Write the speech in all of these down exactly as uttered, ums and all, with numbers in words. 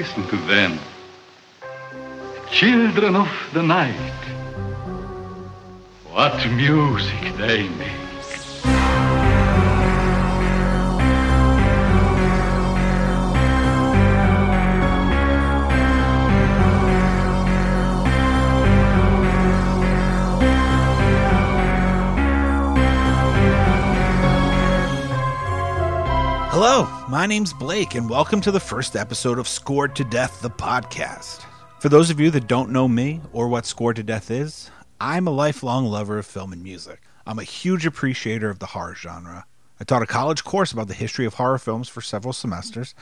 listen to them. Children of the night. What music they make. Hello, my name's Blake, and welcome to the first episode of Scored to Death, the podcast. For those of you that don't know me or what Scored to Death is, I'm a lifelong lover of film and music. I'm a huge appreciator of the horror genre. I taught a college course about the history of horror films for several semesters,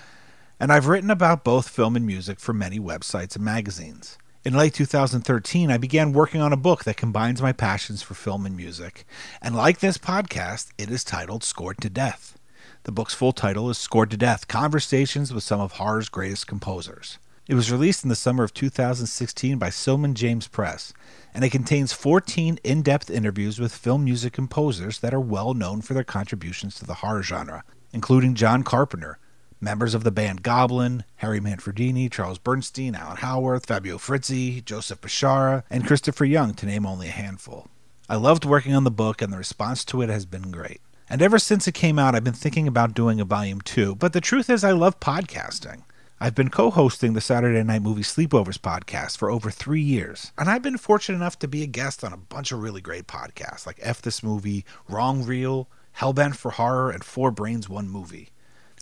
and I've written about both film and music for many websites and magazines. In late two thousand thirteen, I began working on a book that combines my passions for film and music, and like this podcast, it is titled Scored to Death. The book's full title is Scored to Death, Conversations with Some of Horror's Greatest Composers. It was released in the summer of two thousand sixteen by Silman James Press, and it contains fourteen in-depth interviews with film music composers that are well known for their contributions to the horror genre, including John Carpenter, members of the band Goblin, Harry Manfredini, Charles Bernstein, Alan Howarth, Fabio Frizzi, Joseph Bishara, and Christopher Young, to name only a handful. I loved working on the book, and the response to it has been great. And ever since it came out, I've been thinking about doing a volume two, but the truth is I love podcasting. I've been co-hosting the Saturday Night Movie Sleepovers podcast for over three years, and I've been fortunate enough to be a guest on a bunch of really great podcasts, like F This Movie, Wrong Reel, Hellbent for Horror, and Four Brains, One Movie.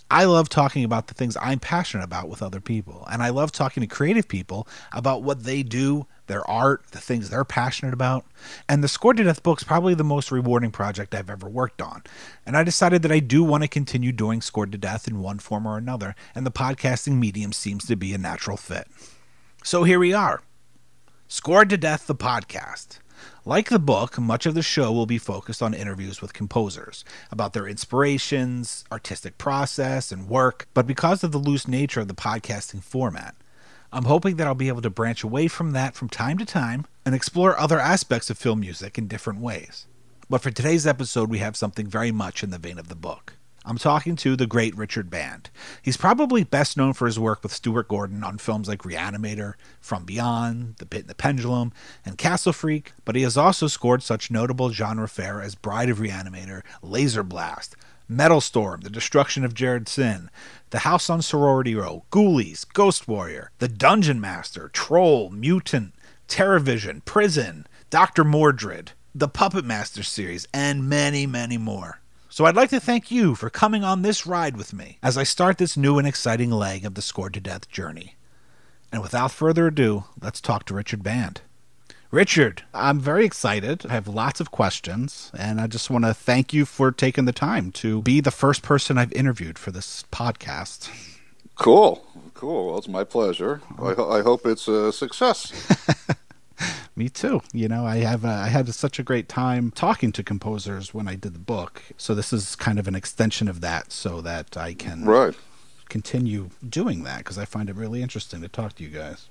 I love talking about the things I'm passionate about with other people, and I love talking to creative people about what they do, their art, the things they're passionate about. And the Scored to Death book's probably the most rewarding project I've ever worked on. And I decided that I do want to continue doing Scored to Death in one form or another, and the podcasting medium seems to be a natural fit. So here we are. Scored to Death, the podcast. Like the book, much of the show will be focused on interviews with composers, about their inspirations, artistic process, and work, but because of the loose nature of the podcasting format, I'm hoping that I'll be able to branch away from that from time to time and explore other aspects of film music in different ways. But for today's episode, we have something very much in the vein of the book. I'm talking to the great Richard Band. He's probably best known for his work with Stuart Gordon on films like Reanimator, From Beyond, The Pit and the Pendulum, and Castle Freak, but he has also scored such notable genre fare as Bride of Reanimator, Laserblast, Metal Storm, The Destruction of Jared Sin, The House on Sorority Row, Ghoulies, Ghost Warrior, The Dungeon Master, Troll, Mutant, TerrorVision, Prison, Doctor Mordred, The Puppet Master series, and many, many more. So I'd like to thank you for coming on this ride with me as I start this new and exciting leg of the Scored to Death journey. And without further ado, let's talk to Richard Band. Richard, I'm very excited. I have lots of questions, and I just want to thank you for taking the time to be the first person I've interviewed for this podcast. Cool. Cool. Well, it's my pleasure. I, ho I hope it's a success. Me too. You know, I have a, I had such a great time talking to composers when I did the book, so this is kind of an extension of that so that I can right. continue doing that, because I find it really interesting to talk to you guys.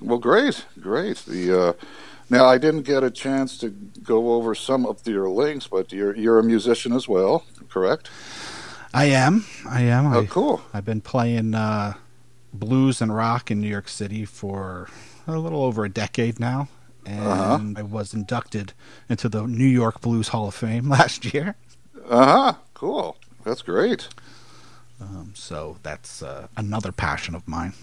Well, great, great. The uh, now I didn't get a chance to go over some of your links, but you're you're a musician as well, correct? I am. I am. Oh, I, cool. I've been playing uh, blues and rock in New York City for a little over a decade now, and uh-huh. I was inducted into the New York Blues Hall of Fame last year. Uh huh. Cool. That's great. Um, so that's uh, another passion of mine.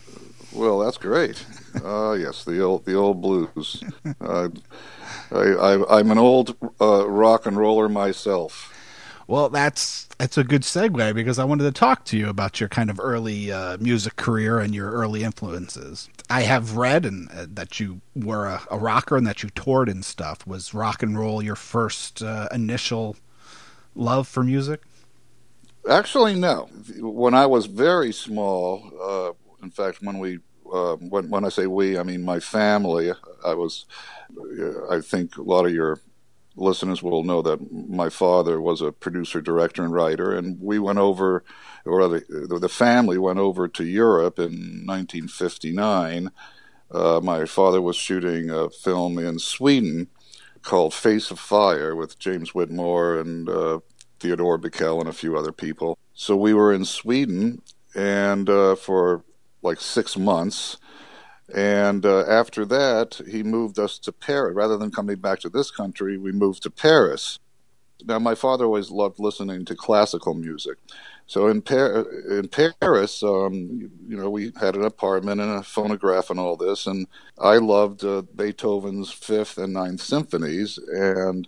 Well, that's great. Uh, yes, the old the old blues. Uh, I, I, I'm an old uh, rock and roller myself. Well, that's that's a good segue, because I wanted to talk to you about your kind of early uh, music career and your early influences. I have read and uh, that you were a, a rocker and that you toured and stuff. Was rock and roll your first uh, initial love for music? Actually, no. When I was very small. Uh, In fact, when we, uh, when when I say we, I mean my family. I was, I think a lot of your listeners will know that my father was a producer, director, and writer, and we went over, or the the family went over to Europe in nineteen fifty-nine. Uh, my father was shooting a film in Sweden called Face of Fire with James Whitmore and uh, Theodore Bickel and a few other people. So we were in Sweden, and uh, for like six months. And uh, after that, he moved us to Paris. Rather than coming back to this country, we moved to Paris. Now, my father always loved listening to classical music. So in, Par- in Paris, um, you know, we had an apartment and a phonograph and all this. And I loved uh, Beethoven's Fifth and Ninth Symphonies. And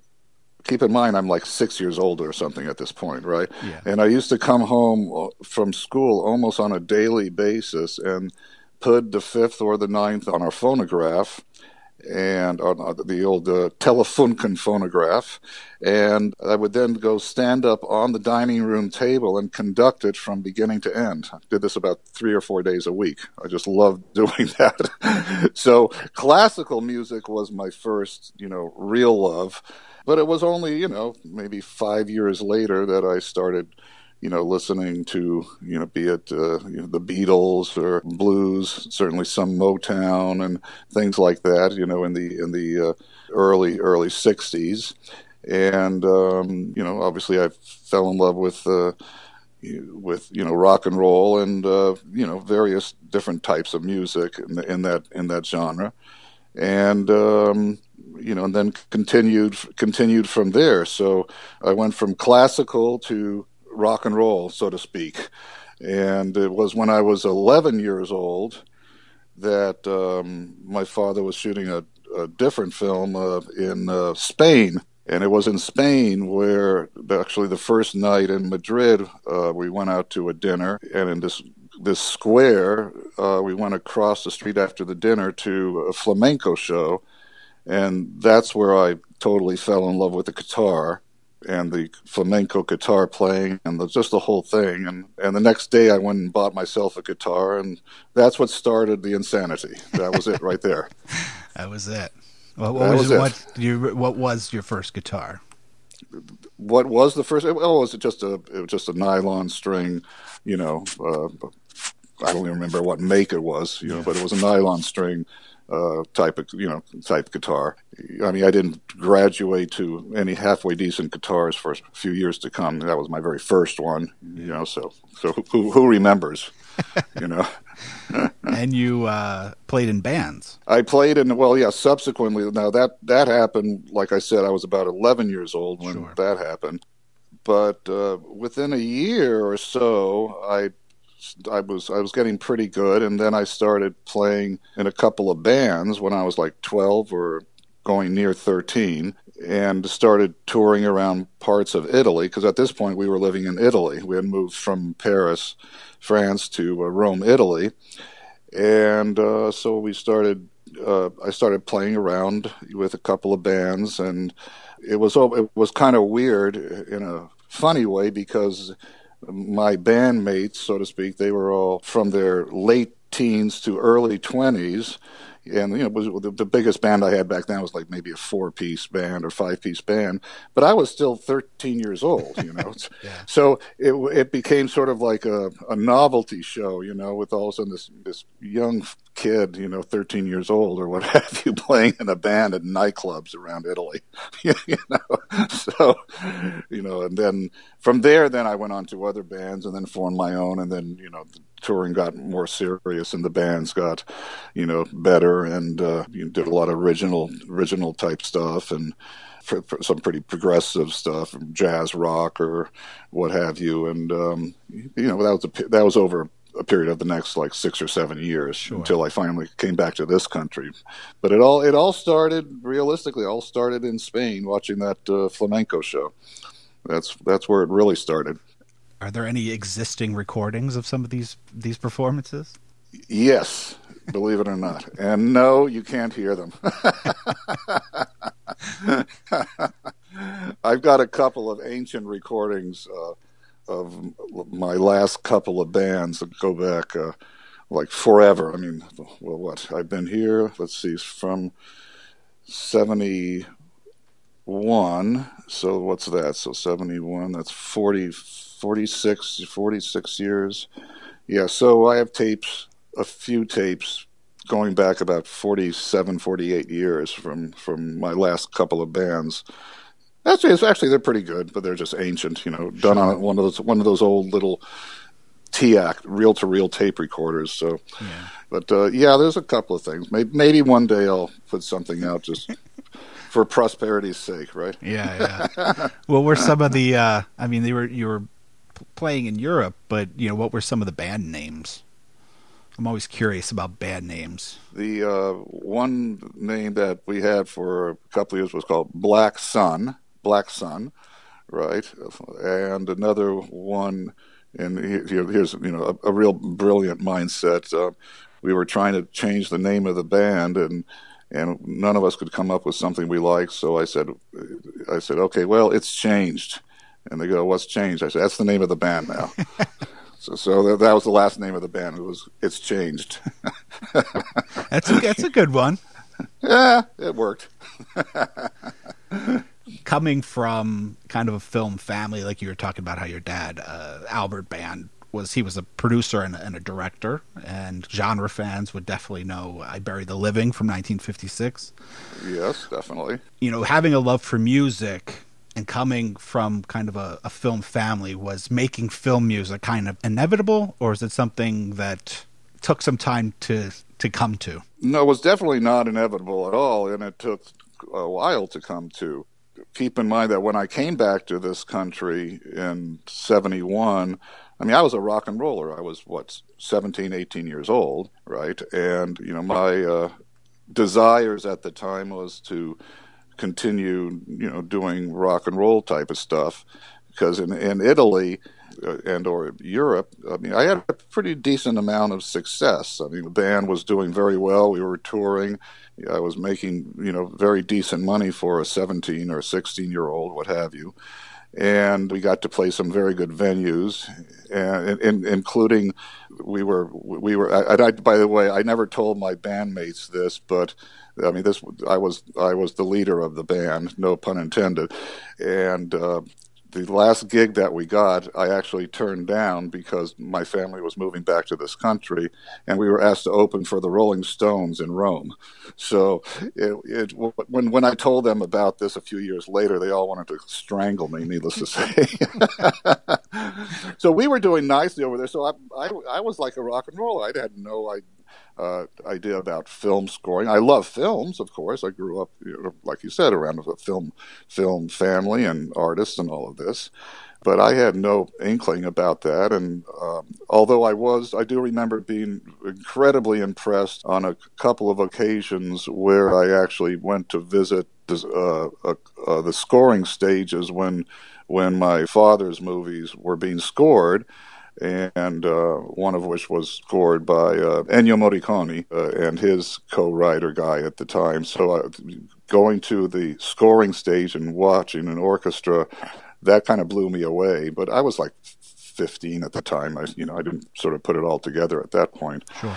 keep in mind, I'm like six years old or something at this point, right? Yeah. And I used to come home from school almost on a daily basis and put the fifth or the ninth on our phonograph, and on the old uh, Telefunken phonograph, and I would then go stand up on the dining room table and conduct it from beginning to end. I did this about three or four days a week. I just loved doing that. So classical music was my first, you know, real love, but it was only, you know, maybe five years later that I started, you know, listening to, you know, be it uh, you know, the Beatles or blues, certainly some Motown and things like that, you know, in the in the uh, early, early sixties. And, um, you know, obviously I fell in love with, uh, with you know, rock and roll and, uh, you know, various different types of music in, the, in, that, in that genre. And, um, you know, and then continued continued from there. So I went from classical to rock and roll, so to speak. And it was when I was eleven years old that um, my father was shooting a, a different film uh, in uh, Spain. And it was in Spain where actually the first night in Madrid, uh, we went out to a dinner. And in this this square, uh, we went across the street after the dinner to a flamenco show. And that's where I totally fell in love with the guitar and the flamenco guitar playing and the, just the whole thing. And, and the next day I went and bought myself a guitar, and that's what started the insanity. That was it right there. That was it. Well, what, that was was it. What, you, what was your first guitar? What was the first? Oh, well, was it just a, it was just a nylon string, you know, uh, I don't even remember what make it was, you know, yeah. But it was a nylon string. Uh, type of, you know, type guitar. I mean, I didn't graduate to any halfway decent guitars for a few years to come. That was my very first one, you know, so so who, who remembers, you know? And you uh, played in bands. I played in, well, yeah, subsequently. Now, that, that happened, like I said, I was about eleven years old when sure. that happened. But uh, within a year or so, I I was I was getting pretty good, and then I started playing in a couple of bands when I was like twelve or going near thirteen, and started touring around parts of Italy, because at this point we were living in Italy. We had moved from Paris, France, to uh, Rome, Italy, and uh, so we started. Uh, I started playing around with a couple of bands, and it was it was kind of weird in a funny way, because my bandmates, so to speak, they were all from their late teens to early twenties, and you know, was, the, the biggest band I had back then was like maybe a four-piece band or five-piece band, but I was still thirteen years old, you know. Yeah. So it it became sort of like a, a novelty show, you know, with all of a sudden this this young kid, you know, thirteen years old or what have you, playing in a band at nightclubs around Italy, you know. So, you know, and then from there, then I went on to other bands and then formed my own, and then, you know, the touring got more serious and the bands got, you know, better, and uh, you did a lot of original, original type stuff and for, for some pretty progressive stuff, jazz rock or what have you, and um, you know, that was a, that was over a period of the next like six or seven years sure. until I finally came back to this country. But it all it all started realistically. It all started in Spain watching that uh, flamenco show. That's that's where it really started. Are there any existing recordings of some of these these performances? Yes, believe it or not, and no, you can't hear them. I've got a couple of ancient recordings. Uh, of my last couple of bands that go back uh, like forever. I mean, well, what? I've been here, let's see, from seventy-one. So what's that? So seventy-one, that's forty, forty-six, forty-six years. Yeah, so I have tapes, a few tapes going back about forty-seven, forty-eight years from, from my last couple of bands. Actually, it's, actually, they're pretty good, but they're just ancient, you know, done on one of those one of those old little T-Act, reel-to-reel tape recorders. So, yeah. But, uh, yeah, there's a couple of things. Maybe, maybe one day I'll put something out just for prosperity's sake, right? Yeah, yeah. What were some of the uh, – I mean, they were you were playing in Europe, but, you know, what were some of the band names? I'm always curious about band names. The uh, one name that we had for a couple of years was called Black Sun, Black Sun, right? And another one – and here's, you know, a, a real brilliant mindset. Uh, we were trying to change the name of the band, and and none of us could come up with something we liked. So I said, I said, okay, well, it's changed. And they go, what's changed? I said, that's the name of the band now. so so that was the last name of the band. It was, it's changed. that's a, that's a good one. Yeah, it worked. Coming from kind of a film family, like you were talking about how your dad, uh, Albert Band, was he was a producer and, and a director, and genre fans would definitely know I Bury the Living from nineteen fifty-six. Yes, definitely. You know, having a love for music and coming from kind of a, a film family, was making film music kind of inevitable, or is it something that took some time to, to come to? No, it was definitely not inevitable at all, and it took a while to come to. Keep in mind that when I came back to this country in seventy-one, I mean, I was a rock and roller. I was, what, seventeen, eighteen years old, right? And, you know, my uh, desires at the time was to continue, you know, doing rock and roll type of stuff, because in, in Italy uh, and or Europe, I mean, I had a pretty decent amount of success. I mean, the band was doing very well. We were touring. I was making, you know, very decent money for a seventeen or sixteen year old, what have you. And we got to play some very good venues, and, and including we were, we were, I, I, by the way, I never told my bandmates this, but I mean, this, I was, I was the leader of the band, no pun intended. And, uh, the last gig that we got, I actually turned down because my family was moving back to this country, and we were asked to open for the Rolling Stones in Rome. So it, it, when when I told them about this a few years later, they all wanted to strangle me, needless to say. So we were doing nicely over there. So I, I, I was like a rock and roller. I had no uh, idea about film scoring. I love films, of course. I grew up, you know, like you said, around a film, film family and artists and all of this. But I had no inkling about that. And um, although I was, I do remember being incredibly impressed on a couple of occasions where I actually went to visit uh, uh, uh, the scoring stages when when my father's movies were being scored, and uh, one of which was scored by uh, Ennio Morricone uh, and his co-writer guy at the time. So uh, going to the scoring stage and watching an orchestra, that kind of blew me away. But I was like fifteen at the time. I, you know, I didn't sort of put it all together at that point. Sure.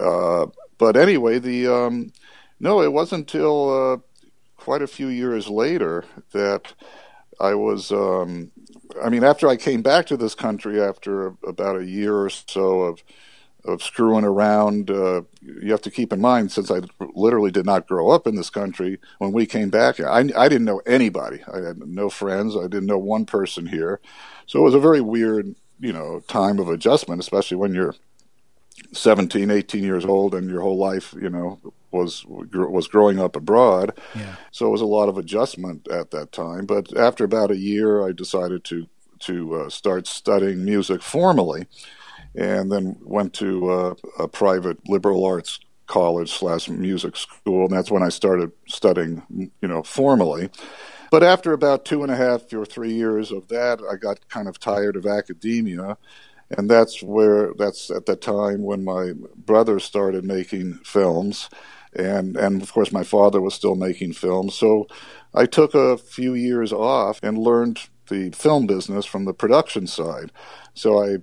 Uh, but anyway, the um, no, it wasn't until uh, quite a few years later that I was. Um, I mean, after I came back to this country, after about a year or so of of screwing around, uh, you have to keep in mind, since I literally did not grow up in this country, when we came back, I, I didn't know anybody. I had no friends. I didn't know one person here. So it was a very weird, you know, time of adjustment, especially when you're seventeen, eighteen years old and your whole life, you know, was was growing up abroad. Yeah. So it was a lot of adjustment at that time. But after about a year, I decided to to uh, start studying music formally, and then went to uh, a private liberal arts college slash music school, and that's when I started studying, you know, formally. But after about two and a half or three years of that, I got kind of tired of academia. And that's where, that's at the time when my brother started making films. And, and of course, my father was still making films. So I took a few years off and learned the film business from the production side. So I,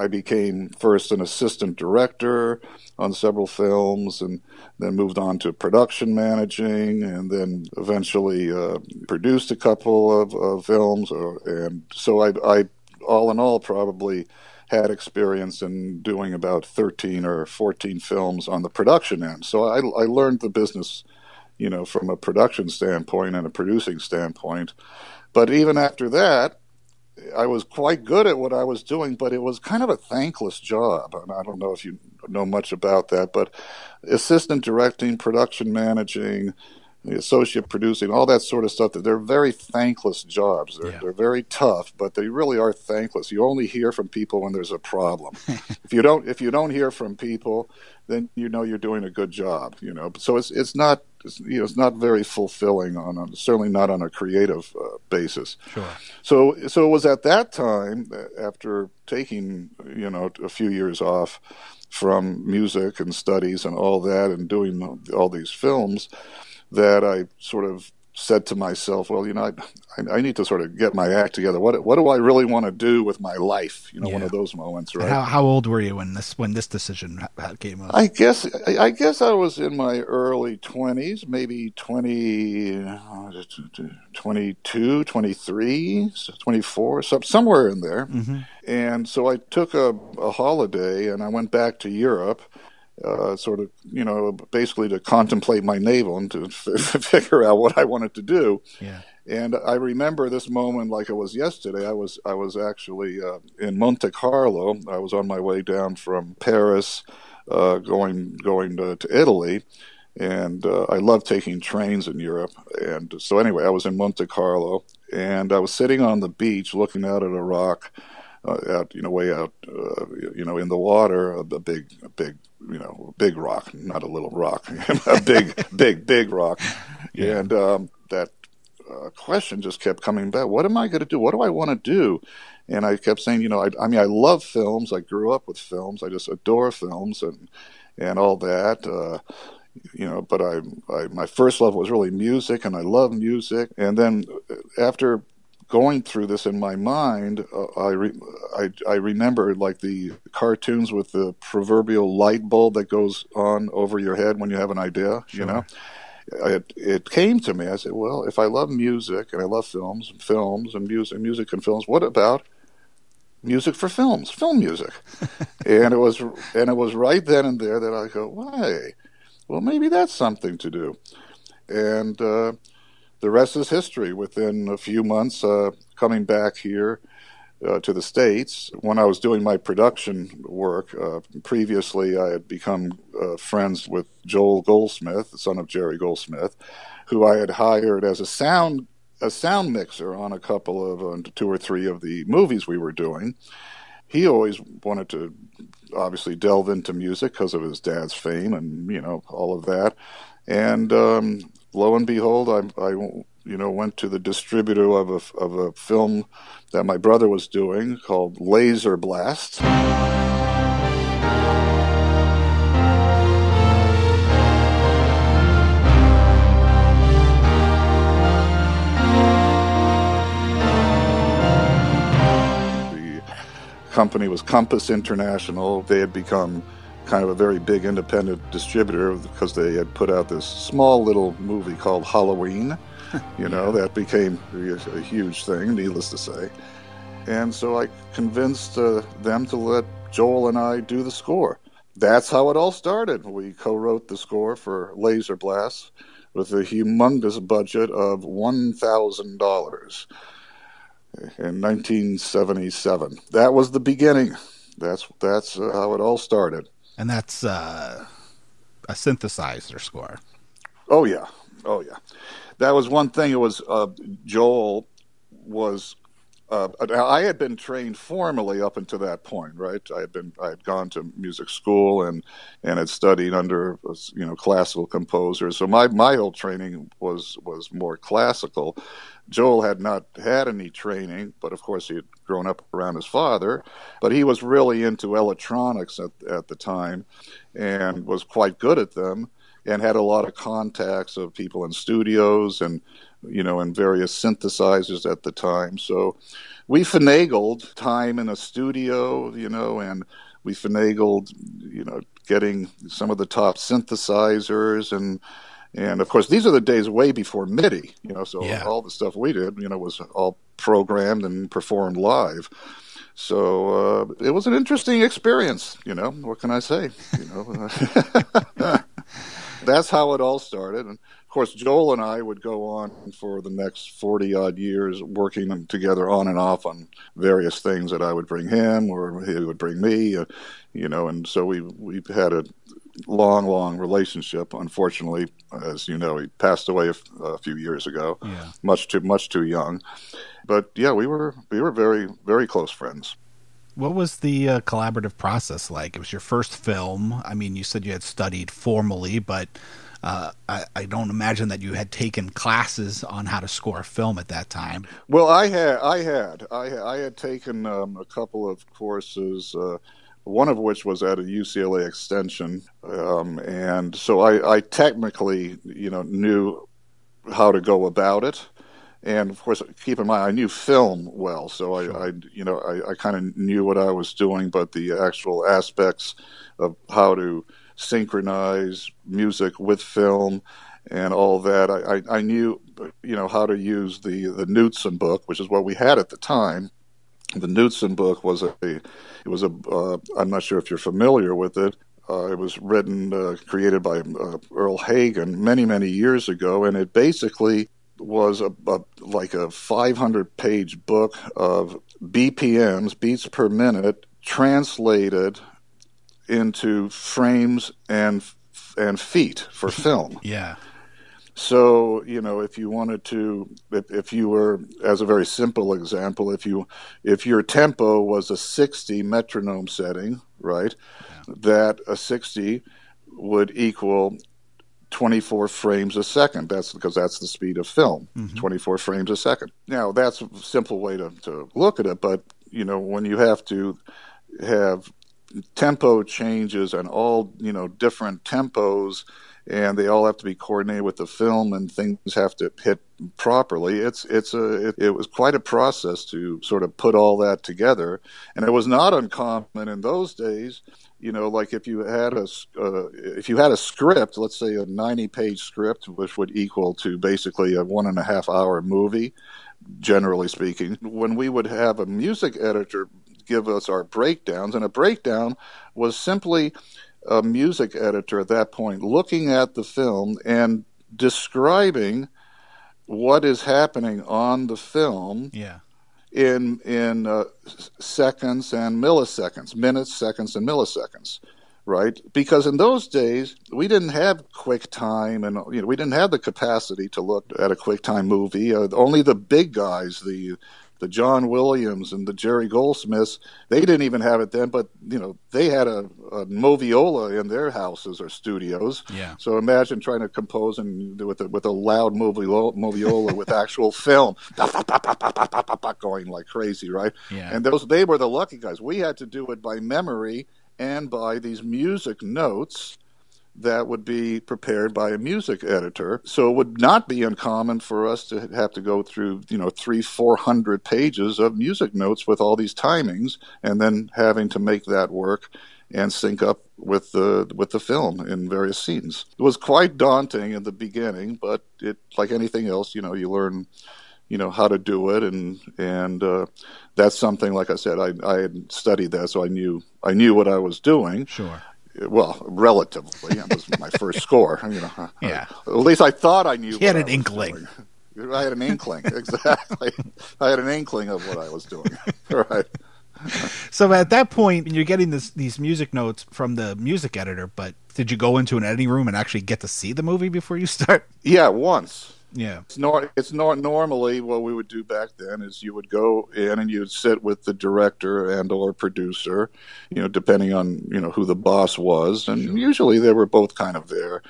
I became first an assistant director on several films, and then moved on to production managing, and then eventually uh, produced a couple of, of films. Or, and so I, I, all in all, probably had experience in doing about thirteen or fourteen films on the production end. So I, I learned the business, you know, from a production standpoint and a producing standpoint. But even after that, I was quite good at what I was doing, but it was kind of a thankless job. And I don't know if you know much about that, but assistant directing, production managing, associate producing, all that sort of stuff, they're very thankless jobs. They're, yeah. they're very tough, but they really are thankless. You only hear from people when there's a problem. If you don't, if you don't hear from people, then you know you're doing a good job. You know, so it's it's not it's, you know, it's not very fulfilling on a, certainly not on a creative uh, basis. Sure. So so it was at that time, after taking you know a few years off from music and studies and all that, and doing all these films, that I sort of said to myself, well, you know, I, I, I need to sort of get my act together. What what do I really want to do with my life? You know, yeah. one of those moments, right? How, how old were you when this when this decision came up? I guess I, I guess I was in my early twenties, maybe twenty, twenty-two, twenty-three, twenty-four, some, somewhere in there. Mm-hmm. And so I took a, a holiday and I went back to Europe. Uh, sort of, you know, basically to contemplate my navel and to f- figure out what I wanted to do. Yeah. And I remember this moment like it was yesterday. I was I was actually uh, in Monte Carlo. I was on my way down from Paris, uh, going going to, to Italy, and uh, I love taking trains in Europe. And so anyway, I was in Monte Carlo, and I was sitting on the beach looking out at a rock. Uh, out, you know, way out, uh, you know, in the water, a big, a big, you know, big rock, not a little rock, a big, big, big rock. Yeah. And um, that uh, question just kept coming back. What am I going to do? What do I want to do? And I kept saying, you know, I, I mean, I love films. I grew up with films. I just adore films and, and all that. Uh, you know, but I, I, my first love was really music, and I love music. And then after going through this in my mind, uh, I, re- I I remember like the cartoons with the proverbial light bulb that goes on over your head when you have an idea. Sure. You know, it it came to me. I said, well, if I love music and I love films, and films and music, music and films, what about music for films, film music? and it was and it was right then and there that I go, why? Well, maybe that's something to do, and. Uh, The rest is history. Within a few months, uh, coming back here uh, to the States, when I was doing my production work, uh, previously I had become uh, friends with Joel Goldsmith, the son of Jerry Goldsmith, who I had hired as a sound a sound mixer on a couple of uh, two or three of the movies we were doing. He always wanted to obviously delve into music because of his dad's fame and you know all of that, and. Um, Lo and behold, I, I, you know, went to the distributor of a of a film that my brother was doing called Laserblast. The company was Compass International. They had become kind of a very big independent distributor because they had put out this small little movie called Halloween, you know, yeah. that became a huge thing, needless to say. And so I convinced uh, them to let Joel and I do the score. That's how it all started. We co-wrote the score for Laserblast with a humongous budget of one thousand dollars in nineteen seventy-seven. That was the beginning. That's, that's uh, how it all started. And that's uh, a synthesizer score. Oh, yeah. Oh, yeah. That was one thing. It was uh, Joel was uh, – I had been trained formally up until that point, right? I had been I had gone to music school and, and had studied under, you know, classical composers. So my, my whole training was, was more classical. Joel had not had any training, but of course he had grown up around his father, but he was really into electronics at, at the time and was quite good at them and had a lot of contacts of people in studios and, you know, in various synthesizers at the time. So we finagled time in a studio, you know, and we finagled, you know, getting some of the top synthesizers and, And, of course, these are the days way before MIDI, you know, so yeah. all the stuff we did, you know, was all programmed and performed live. So uh, it was an interesting experience, you know, what can I say? You know, that's how it all started. And, of course, Joel and I would go on for the next forty odd years working together on and off on various things that I would bring him or he would bring me, uh, you know, and so we, we had a long, long relationship. Unfortunately, as you know, he passed away a, a few years ago, yeah. much too, much too young. But yeah, we were, we were very, very close friends. What was the uh, collaborative process like? It was your first film. I mean, you said you had studied formally, but uh, I, I don't imagine that you had taken classes on how to score a film at that time. Well, I had, I had, I, I had taken um, a couple of courses, uh, one of which was at a U C L A extension, um, and so I, I technically, you know, knew how to go about it. And of course, keep in mind, I knew film well, so I, sure. I you know, I, I kind of knew what I was doing, but the actual aspects of how to synchronize music with film and all that, I, I, I knew, you know, how to use the the Knudsen book, which is what we had at the time. The Knudsen book was a, it was a, uh, I'm not sure if you're familiar with it. Uh, it was written, uh, created by uh, Earl Hagen many, many years ago, and it basically was a, a like a five hundred page book of B P Ms, beats per minute, translated into frames and and feet for film. Yeah. So, you know, if you wanted to, if, if you were, as a very simple example, if you if your tempo was a sixty metronome setting, right, yeah. that a sixty would equal twenty-four frames a second. That's because that's the speed of film, mm-hmm. twenty-four frames a second. Now, that's a simple way to, to look at it, but, you know, when you have to have tempo changes and all, you know, different tempos, and they all have to be coordinated with the film and things have to hit properly, it's it's a it, it was quite a process to sort of put all that together. And it was not uncommon in those days, you know, like if you had a uh, if you had a script, let's say a ninety page script, which would equal to basically a one and a half hour movie, generally speaking, when we would have a music editor give us our breakdowns, and a breakdown was simply a music editor at that point looking at the film and describing what is happening on the film yeah. in in uh, seconds and milliseconds, minutes, seconds, and milliseconds, right? Because in those days, we didn't have QuickTime, and you know, we didn't have the capacity to look at a QuickTime movie. Uh, only the big guys, the the John Williams and the Jerry Goldsmiths, they didn't even have it then, but you know, they had a, a moviola in their houses or studios. Yeah. So imagine trying to compose and with a, with a loud moviola, moviola with actual film going like crazy, right? Yeah. And those they were the lucky guys. We had to do it by memory and by these music notes that would be prepared by a music editor. So it would not be uncommon for us to have to go through, you know, three, four hundred pages of music notes with all these timings, and then having to make that work and sync up with the with the film in various scenes. It was quite daunting in the beginning, but it, like anything else, you know, you learn, you know, how to do it, and and uh, that's something. Like I said, I I had studied that, so I knew I knew what I was doing. Sure. Well, relatively, it was my first score. You know, yeah. I, at least I thought I knew. He had an inkling. Doing. I had an inkling, exactly. I had an inkling of what I was doing. Right. So at that point, you're getting this, these music notes from the music editor. But did you go into an editing room and actually get to see the movie before you start? Yeah, once. Yeah, it's not. It's not normally what we would do back then. Is you would go in and you'd sit with the director and or producer, you know, depending on you know who the boss was, and sure. usually they were both kind of there,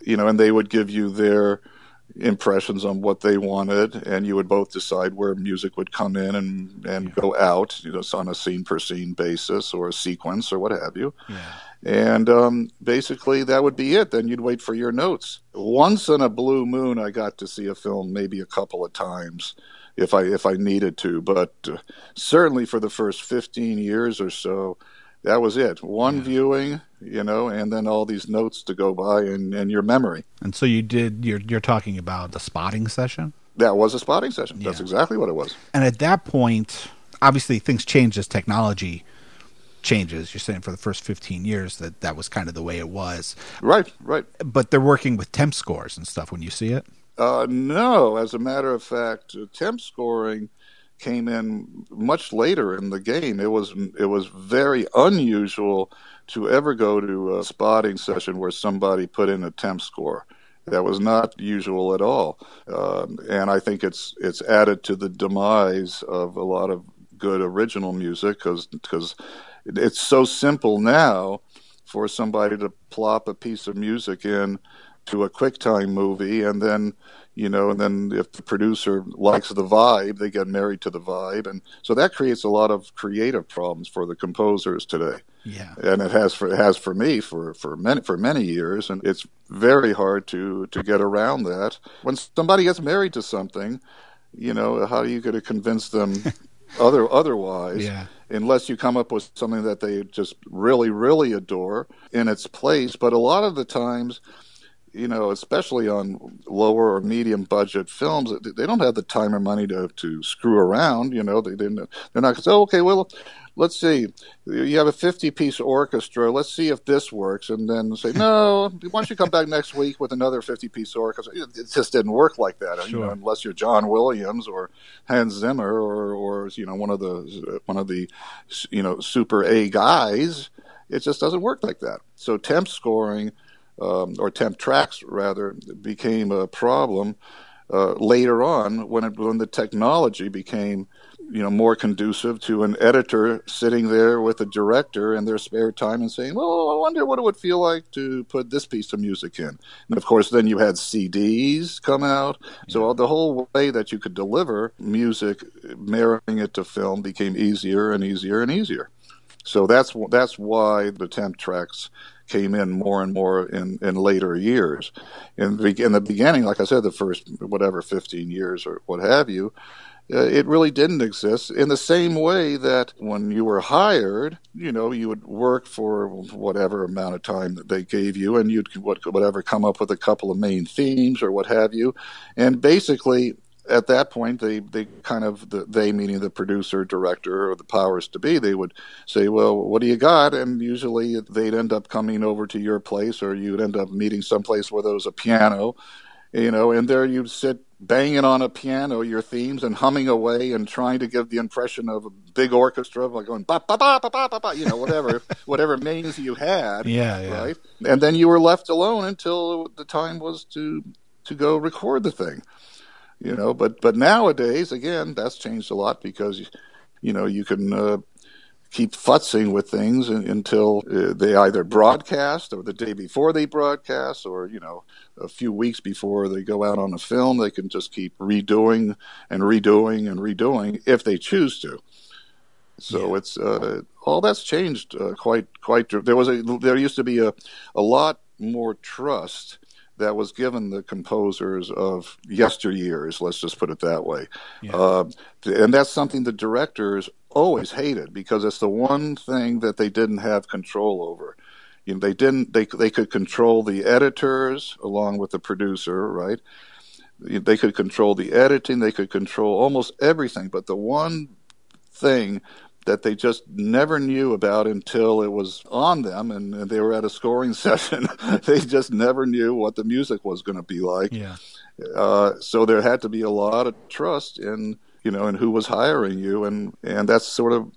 you know, and they would give you their impressions on what they wanted, and you would both decide where music would come in and and yeah. go out, you know, on a scene per scene basis or a sequence or what have you. Yeah. And um, basically, that would be it. Then you'd wait for your notes. Once in a blue moon, I got to see a film maybe a couple of times if I if I needed to. But uh, certainly for the first fifteen years or so, that was it. One yeah. viewing, you know, and then all these notes to go by and, and your memory. And so you did, you're, you're talking about the spotting session? That was a spotting session. Yeah. That's exactly what it was. And at that point, obviously things changed as technology changes. You're saying for the first fifteen years that that was kind of the way it was. Right, right. But they're working with temp scores and stuff when you see it? Uh, no, as a matter of fact, temp scoring came in much later in the game. It was it was very unusual to ever go to a spotting session where somebody put in a temp score. That was not usual at all. Uh, and I think it's it's added to the demise of a lot of good original music, because because it's so simple now for somebody to plop a piece of music in to a QuickTime movie, and then, you know, and then if the producer likes the vibe, they get married to the vibe. And so that creates a lot of creative problems for the composers today. Yeah. And it has for, it has for me for, for many, for many years. And it's very hard to, to get around that. When somebody gets married to something, you know, how are you going to convince them other, otherwise, yeah. unless you come up with something that they just really, really adore in its place. But a lot of the times, you know, especially on lower or medium budget films, they don't have the time or money to, to screw around. You know, they didn't, they're not going to say, oh, okay, well, let's see. You have a fifty-piece orchestra. Let's see if this works. And then say, no, why don't you come back next week with another fifty-piece orchestra? It just didn't work like that, sure. You know, unless you're John Williams or Hans Zimmer or, or you know, one of the one of the you know super A guys. It just doesn't work like that. So temp scoring. Um, or temp tracks, rather, became a problem uh, later on when it, when the technology became, you know, more conducive to an editor sitting there with a director in their spare time and saying, well, I wonder what it would feel like to put this piece of music in. And, of course, then you had C Ds come out. Yeah. So the whole way that you could deliver music, marrying it to film, became easier and easier and easier. So that's that's why the temp tracks came in more and more in, in later years. In the, in the beginning, like I said, the first, whatever, fifteen years or what have you, uh, it really didn't exist in the same way that when you were hired, you know, you would work for whatever amount of time that they gave you, and you'd what, whatever come up with a couple of main themes or what have you. And basically, at that point, they, they kind of, the, they meaning the producer, director, or the powers to be, they would say, well, what do you got? And usually they'd end up coming over to your place, or you'd end up meeting someplace where there was a piano, you know, and there you'd sit banging on a piano, your themes, and humming away and trying to give the impression of a big orchestra, like going, ba, ba, ba, ba, ba, ba, you know, whatever, whatever names you had. Yeah, right? Yeah. And then you were left alone until the time was to to go record the thing. You know, but, but nowadays, again, that's changed a lot because, you know, you can uh, keep futzing with things in, until uh, they either broadcast or the day before they broadcast or, you know, a few weeks before they go out on a film. They can just keep redoing and redoing and redoing if they choose to. So yeah. It's uh, all that's changed uh, quite quite. There was a there used to be a, a lot more trust that was given the composers of yesteryears, let's just put it that way. Yeah. Uh, and that's something the directors always hated because it's the one thing that they didn't have control over. You know, they didn't. They they could control the editors along with the producer, right? They could control the editing. They could control almost everything. But the one thing that they just never knew about until it was on them and, and they were at a scoring session. They just never knew what the music was going to be like. Yeah. Uh, so there had to be a lot of trust in, you know, in who was hiring you. And, and that's sort of,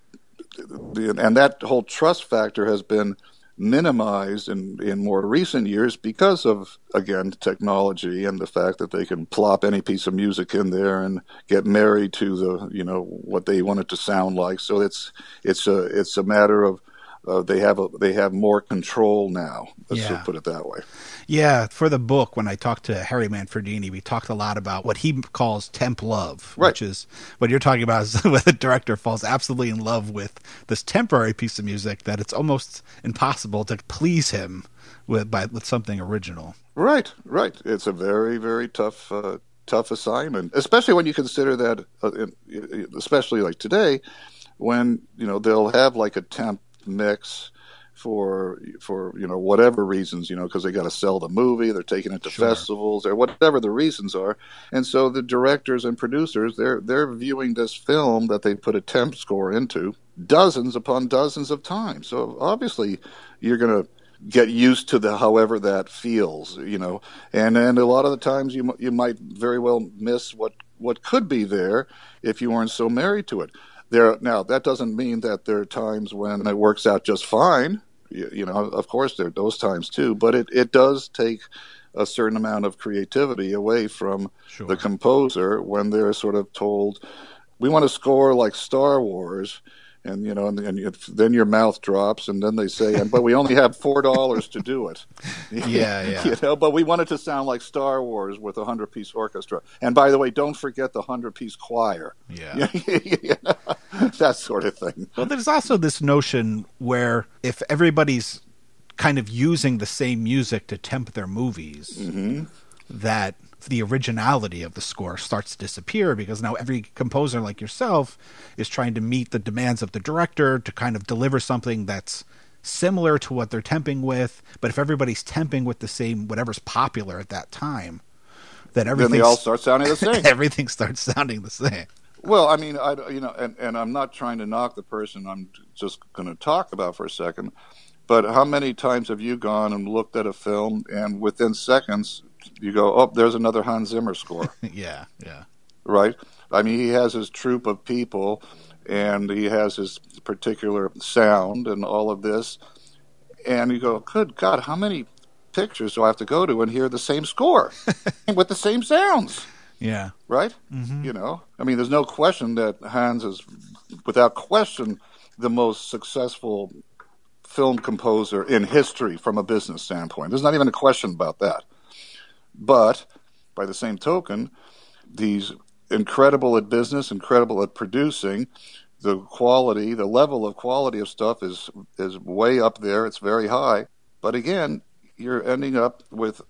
the, and that whole trust factor has been minimized in, in more recent years because of, again, technology and the fact that they can plop any piece of music in there and get married to the, you know, what they want it to sound like. So it's it's a it's a matter of uh, they have a, they have more control now. Let's yeah. put it that way. Yeah, for the book, when I talked to Harry Manfredini, we talked a lot about what he calls temp love, right. Which is what you're talking about is when the director falls absolutely in love with this temporary piece of music that it's almost impossible to please him with by with something original. Right, right. It's a very, very tough, uh, tough assignment, especially when you consider that, uh, in, especially like today, when you know they'll have like a temp mix for for you know whatever reasons, you know, because they got to sell the movie, they're taking it to sure. festivals or whatever the reasons are. And so the directors and producers, they're they're viewing this film that they put a temp score into dozens upon dozens of times. So obviously you're going to get used to the however that feels, you know. And and a lot of the times you you might very well miss what what could be there if you weren't so married to it. There now that doesn't mean that there are times when it works out just fine. You, you know, of course there are those times too, but it it does take a certain amount of creativity away from sure. the composer when they're sort of told, we want to score like Star Wars. And you know, and, and it, then your mouth drops, and then they say, and, "But we only have four dollars to do it." Yeah, yeah. You know, but we want it to sound like Star Wars with a hundred-piece orchestra. And by the way, don't forget the hundred-piece choir. Yeah, you know, that sort of thing. Well, there's also this notion where if everybody's kind of using the same music to temp their movies, mm-hmm. that the originality of the score starts to disappear, because now every composer like yourself is trying to meet the demands of the director to kind of deliver something that's similar to what they're temping with. But if everybody's temping with the same, whatever's popular at that time, that everything then they all start sounding the same. Everything starts sounding the same. Well, I mean, I, you know, and, and I'm not trying to knock the person I'm just going to talk about for a second, but how many times have you gone and looked at a film and within seconds you go, oh, there's another Hans Zimmer score. Yeah, yeah. Right? I mean, he has his troupe of people, and he has his particular sound and all of this. And you go, good God, how many pictures do I have to go to and hear the same score with the same sounds? Yeah. Right? Mm-hmm. You know? I mean, there's no question that Hans is, without question, the most successful film composer in history from a business standpoint. There's not even a question about that. But by the same token, he's incredible at business, incredible at producing. The quality, the level of quality of stuff is is way up there. It's very high. But again, you're ending up with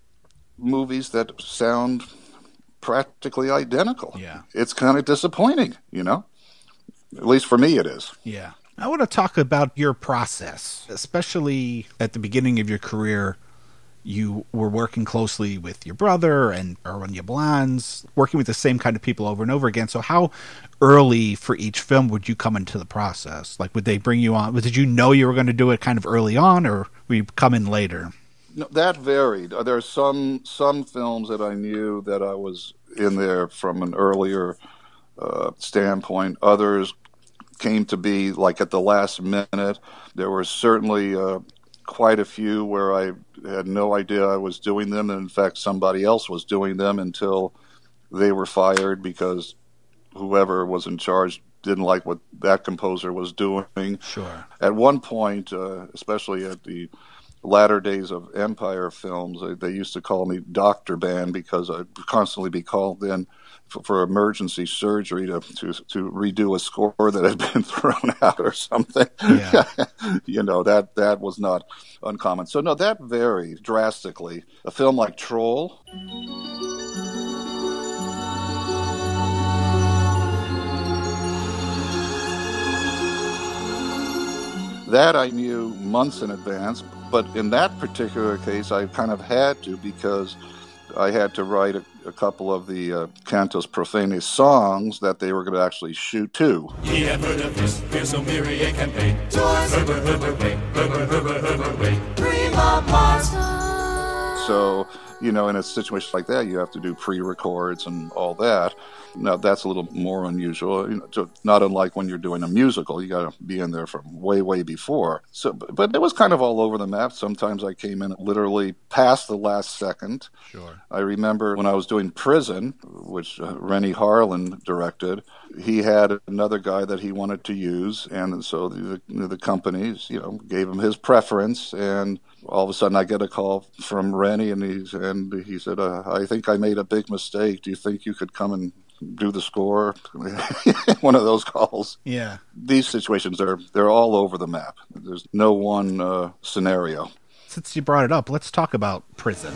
movies that sound practically identical. Yeah. It's kind of disappointing, you know? At least for me it is. Yeah. I want to talk about your process, especially at the beginning of your career. You were working closely with your brother and Erwin Yablans, working with the same kind of people over and over again. So how early for each film would you come into the process? Like, would they bring you on? Did you know you were going to do it kind of early on, or would you come in later? No, that varied. There are some, some films that I knew that I was in there from an earlier uh, standpoint. Others came to be, like, at the last minute. There were certainly... Uh, quite a few where I had no idea I was doing them, and in fact somebody else was doing them until they were fired because whoever was in charge didn't like what that composer was doing. Sure. At one point, uh, especially at the latter days of Empire films, they, they used to call me Doctor Band because I'd constantly be called in for, for emergency surgery to, to to redo a score that had been thrown out or something. Yeah. You know, that that was not uncommon. So no, that varied drastically. A film like Troll. That I knew months in advance, but in that particular case, I kind of had to, because I had to write a, a couple of the uh, Cantos Profanes songs that they were going to actually shoot to. Ye have heard of this, here's so myriad campaign. So, you know, in a situation like that, you have to do pre-records and all that. Now, that's a little more unusual, you know, to, not unlike when you're doing a musical. You got to be in there from way, way before. So, but it was kind of all over the map. Sometimes I came in literally past the last second. Sure. I remember when I was doing Prison, which uh, Renny Harlin directed, he had another guy that he wanted to use, and so the, the companies, you know, gave him his preference, and all of a sudden I get a call from Renny, and, he's, and he said, uh, I think I made a big mistake. Do you think you could come and do the score? One of those calls. Yeah. These situations, are they're all over the map. There's no one uh, scenario. Since you brought it up, let's talk about Prison.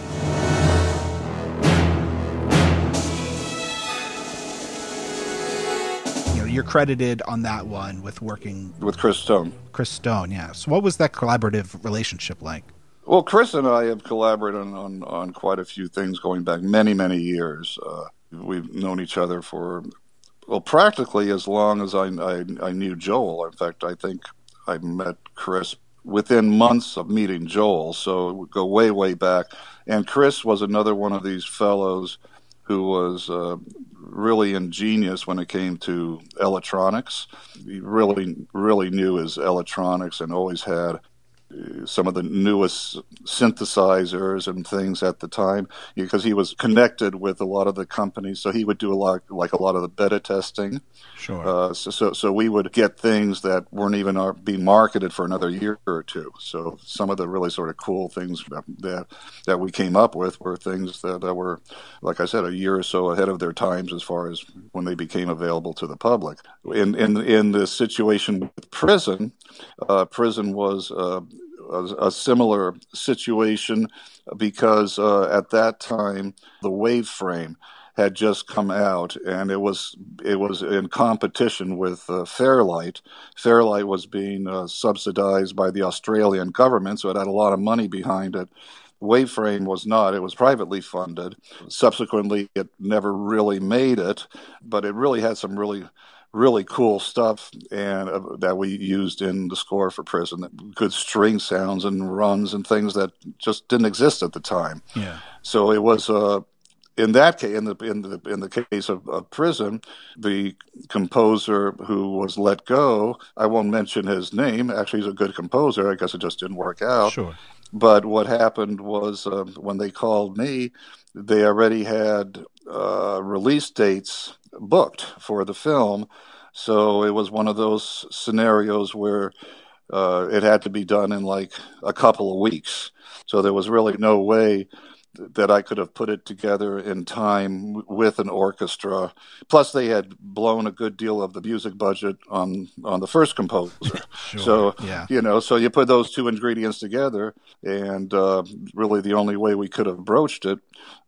you're credited on that one with working with Chris Stone. Chris Stone, yeah. So what was that collaborative relationship like? Well, Chris and I have collaborated on, on, on quite a few things going back many, many years. Uh, we've known each other for, well, practically as long as I, I, I knew Joel. In fact, I think I met Chris within months of meeting Joel, so it would go way, way back. And Chris was another one of these fellows who was uh, really ingenious when it came to electronics. He really, really knew his electronics and always had some of the newest synthesizers and things at the time, because he was connected with a lot of the companies. So he would do a lot, like a lot of the beta testing. Sure. Uh, so, so, so we would get things that weren't even our, being marketed for another year or two. So some of the really sort of cool things that that we came up with were things that, that were, like I said, a year or so ahead of their times as far as when they became available to the public. In in in the situation with Prison, uh, Prison was Uh, A, a similar situation, because uh, at that time the Waveframe had just come out, and it was it was in competition with uh, Fairlight. Fairlight was being uh, subsidized by the Australian government, so it had a lot of money behind it. Waveframe was not. It was privately funded. Subsequently, it never really made it, but it really had some really really cool stuff and uh, that we used in the score for Prison, good string sounds and runs and things that just didn't exist at the time. Yeah. So it was uh, in that case, in the in the in the case of, of Prison, the composer who was let go, I won't mention his name. Actually, he's a good composer. I guess it just didn't work out. Sure. But what happened was uh, when they called me, they already had uh, release dates booked for the film, so it was one of those scenarios where uh, it had to be done in like a couple of weeks. So there was really no way th- that I could have put it together in time w- with an orchestra. Plus, they had blown a good deal of the music budget on on the first composer. Sure, so yeah. you know, so you put those two ingredients together, and uh, really the only way we could have broached it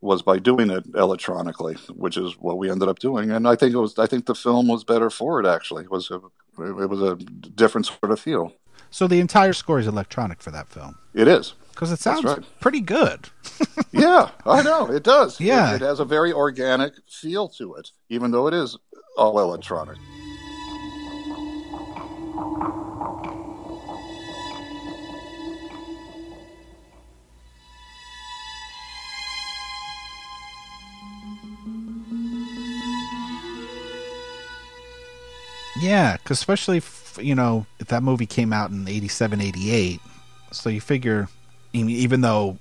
was by doing it electronically, which is what we ended up doing. And I think it was, I think the film was better for it, actually. It was a, it was a different sort of feel. So the entire score is electronic for that film. It is. Because it sounds right. pretty good. Yeah, I know. It does. Yeah. It, it has a very organic feel to it, even though it is all electronic. Yeah, because especially, if, you know, if that movie came out in eighty-seven, eighty-eight, so you figure, even though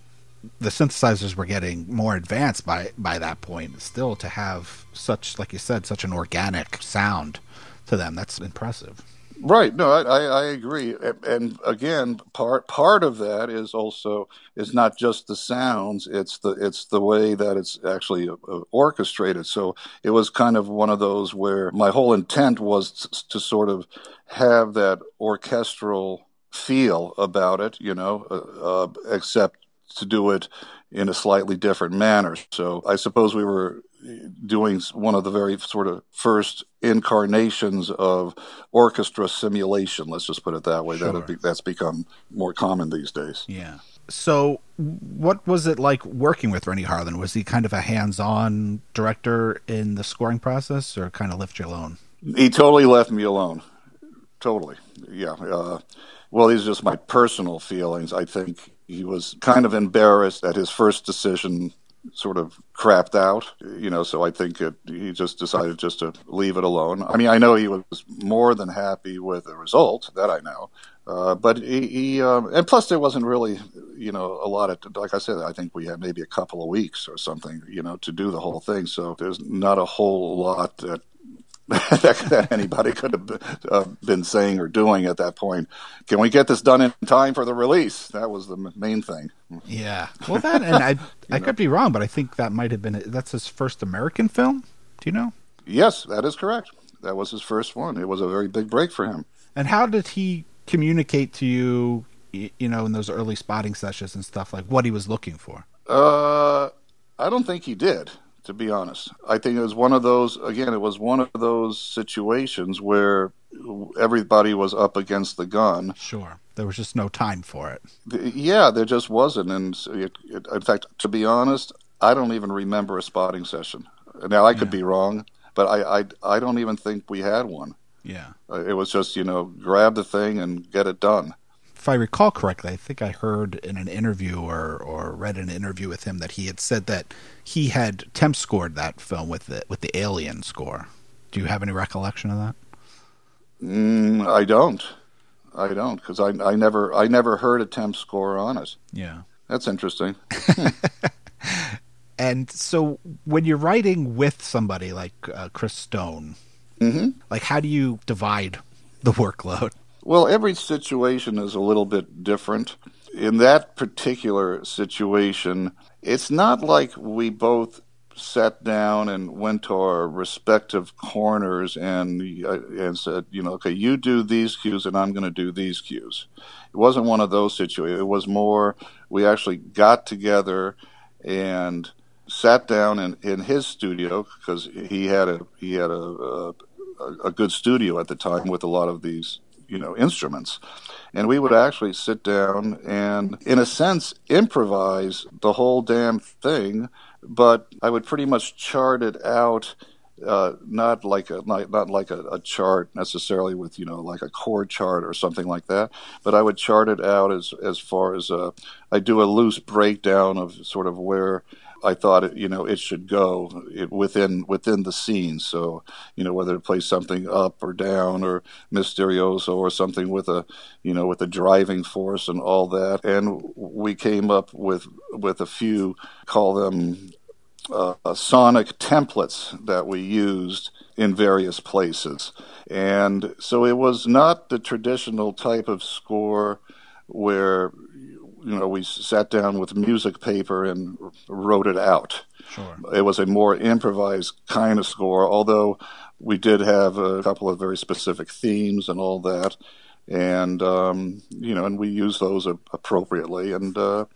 the synthesizers were getting more advanced by, by that point, still to have such, like you said, such an organic sound to them, that's impressive. Right. No, I, I, I agree. And again, part part of that is also is not just the sounds; it's the it's the way that it's actually orchestrated. So it was kind of one of those where my whole intent was to sort of have that orchestral feel about it, you know, uh, uh, except to do it in a slightly different manner. So I suppose we were doing one of the very sort of first incarnations of orchestra simulation. Let's just put it that way. Sure. That that's become more common these days. Yeah. So what was it like working with Renny Harlin? Was he kind of a hands-on director in the scoring process, or kind of left you alone? He totally left me alone. Totally. Yeah. Uh, well, these are just my personal feelings. I think he was kind of embarrassed that his first decision sort of crapped out, you know, so I think it, he just decided just to leave it alone. I mean, I know he was more than happy with the result, that I know, uh, but he, he um, and plus there wasn't really, you know, a lot of, like I said, I think we had maybe a couple of weeks or something, you know, to do the whole thing, so there's not a whole lot that that, that anybody could have been, uh, been saying or doing at that point. Can we get this done in time for the release? That was the m- main thing. Yeah. Well, that, and I I know. could be wrong, but I think that might have been, that's his first American film. Do you know? Yes, that is correct. That was his first one. It was a very big break for him. And how did he communicate to you, you know, in those early spotting sessions and stuff, like what he was looking for? Uh, I don't think he did. to be honest. I think it was one of those, again, it was one of those situations where everybody was up against the gun. Sure. There was just no time for it. Yeah, there just wasn't. And it, it, in fact, to be honest, I don't even remember a spotting session. Now, I could yeah. be wrong, but I, I, I don't even think we had one. Yeah. It was just, you know, grab the thing and get it done. If I recall correctly, I think I heard in an interview or, or read an interview with him that he had said that he had temp scored that film with the, with the Alien score. Do you have any recollection of that? Mm, I don't. I don't, because I, I, never, I never heard a temp score on it. Yeah. That's interesting. And so when you're writing with somebody like uh, Chris Stone, mm-hmm. like how do you divide the workload? Well, every situation is a little bit different. In that particular situation, it's not like we both sat down and went to our respective corners and uh, and said, you know, okay, you do these cues and I'm going to do these cues. It wasn't one of those situations. It was more we actually got together and sat down in, in his studio because he had a he had a, a a good studio at the time with a lot of these, you know, instruments. And we would actually sit down and, in a sense, improvise the whole damn thing, but I would pretty much chart it out, uh, not like a not, not like a, a chart necessarily with, you know, like a chord chart or something like that, but I would chart it out as, as far as uh, I do a loose breakdown of sort of where I thought it, you know, it should go it, within within the scene. So, you know, whether to play something up or down or misterioso or something with a, you know, with a driving force and all that. And we came up with with a few, call them uh, sonic templates that we used in various places. And so it was not the traditional type of score where, you know, we sat down with music paper and wrote it out. Sure. It was a more improvised kind of score, although we did have a couple of very specific themes and all that. And, um, you know, and we used those appropriately. And uh,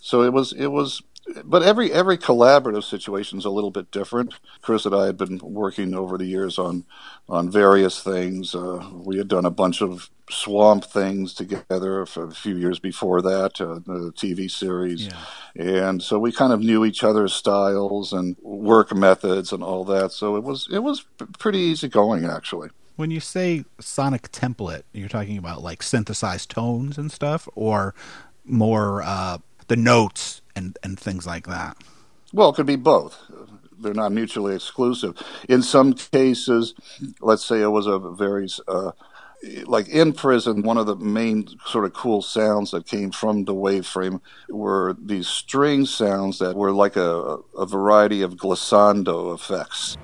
so it was, it was, but every, every collaborative situation is a little bit different. Chris and I had been working over the years on, on various things. Uh, we had done a bunch of Swamp things together for a few years before that, uh, the T V series. Yeah. And so we kind of knew each other's styles and work methods and all that. So it was, it was pretty easy going, actually. When you say sonic template, you're talking about like synthesized tones and stuff, or more uh, the notes and, and things like that? Well, it could be both. They're not mutually exclusive. In some cases, let's say it was a very... Uh, like in Prison, one of the main sort of cool sounds that came from the Waveframe were these string sounds that were like a, a variety of glissando effects.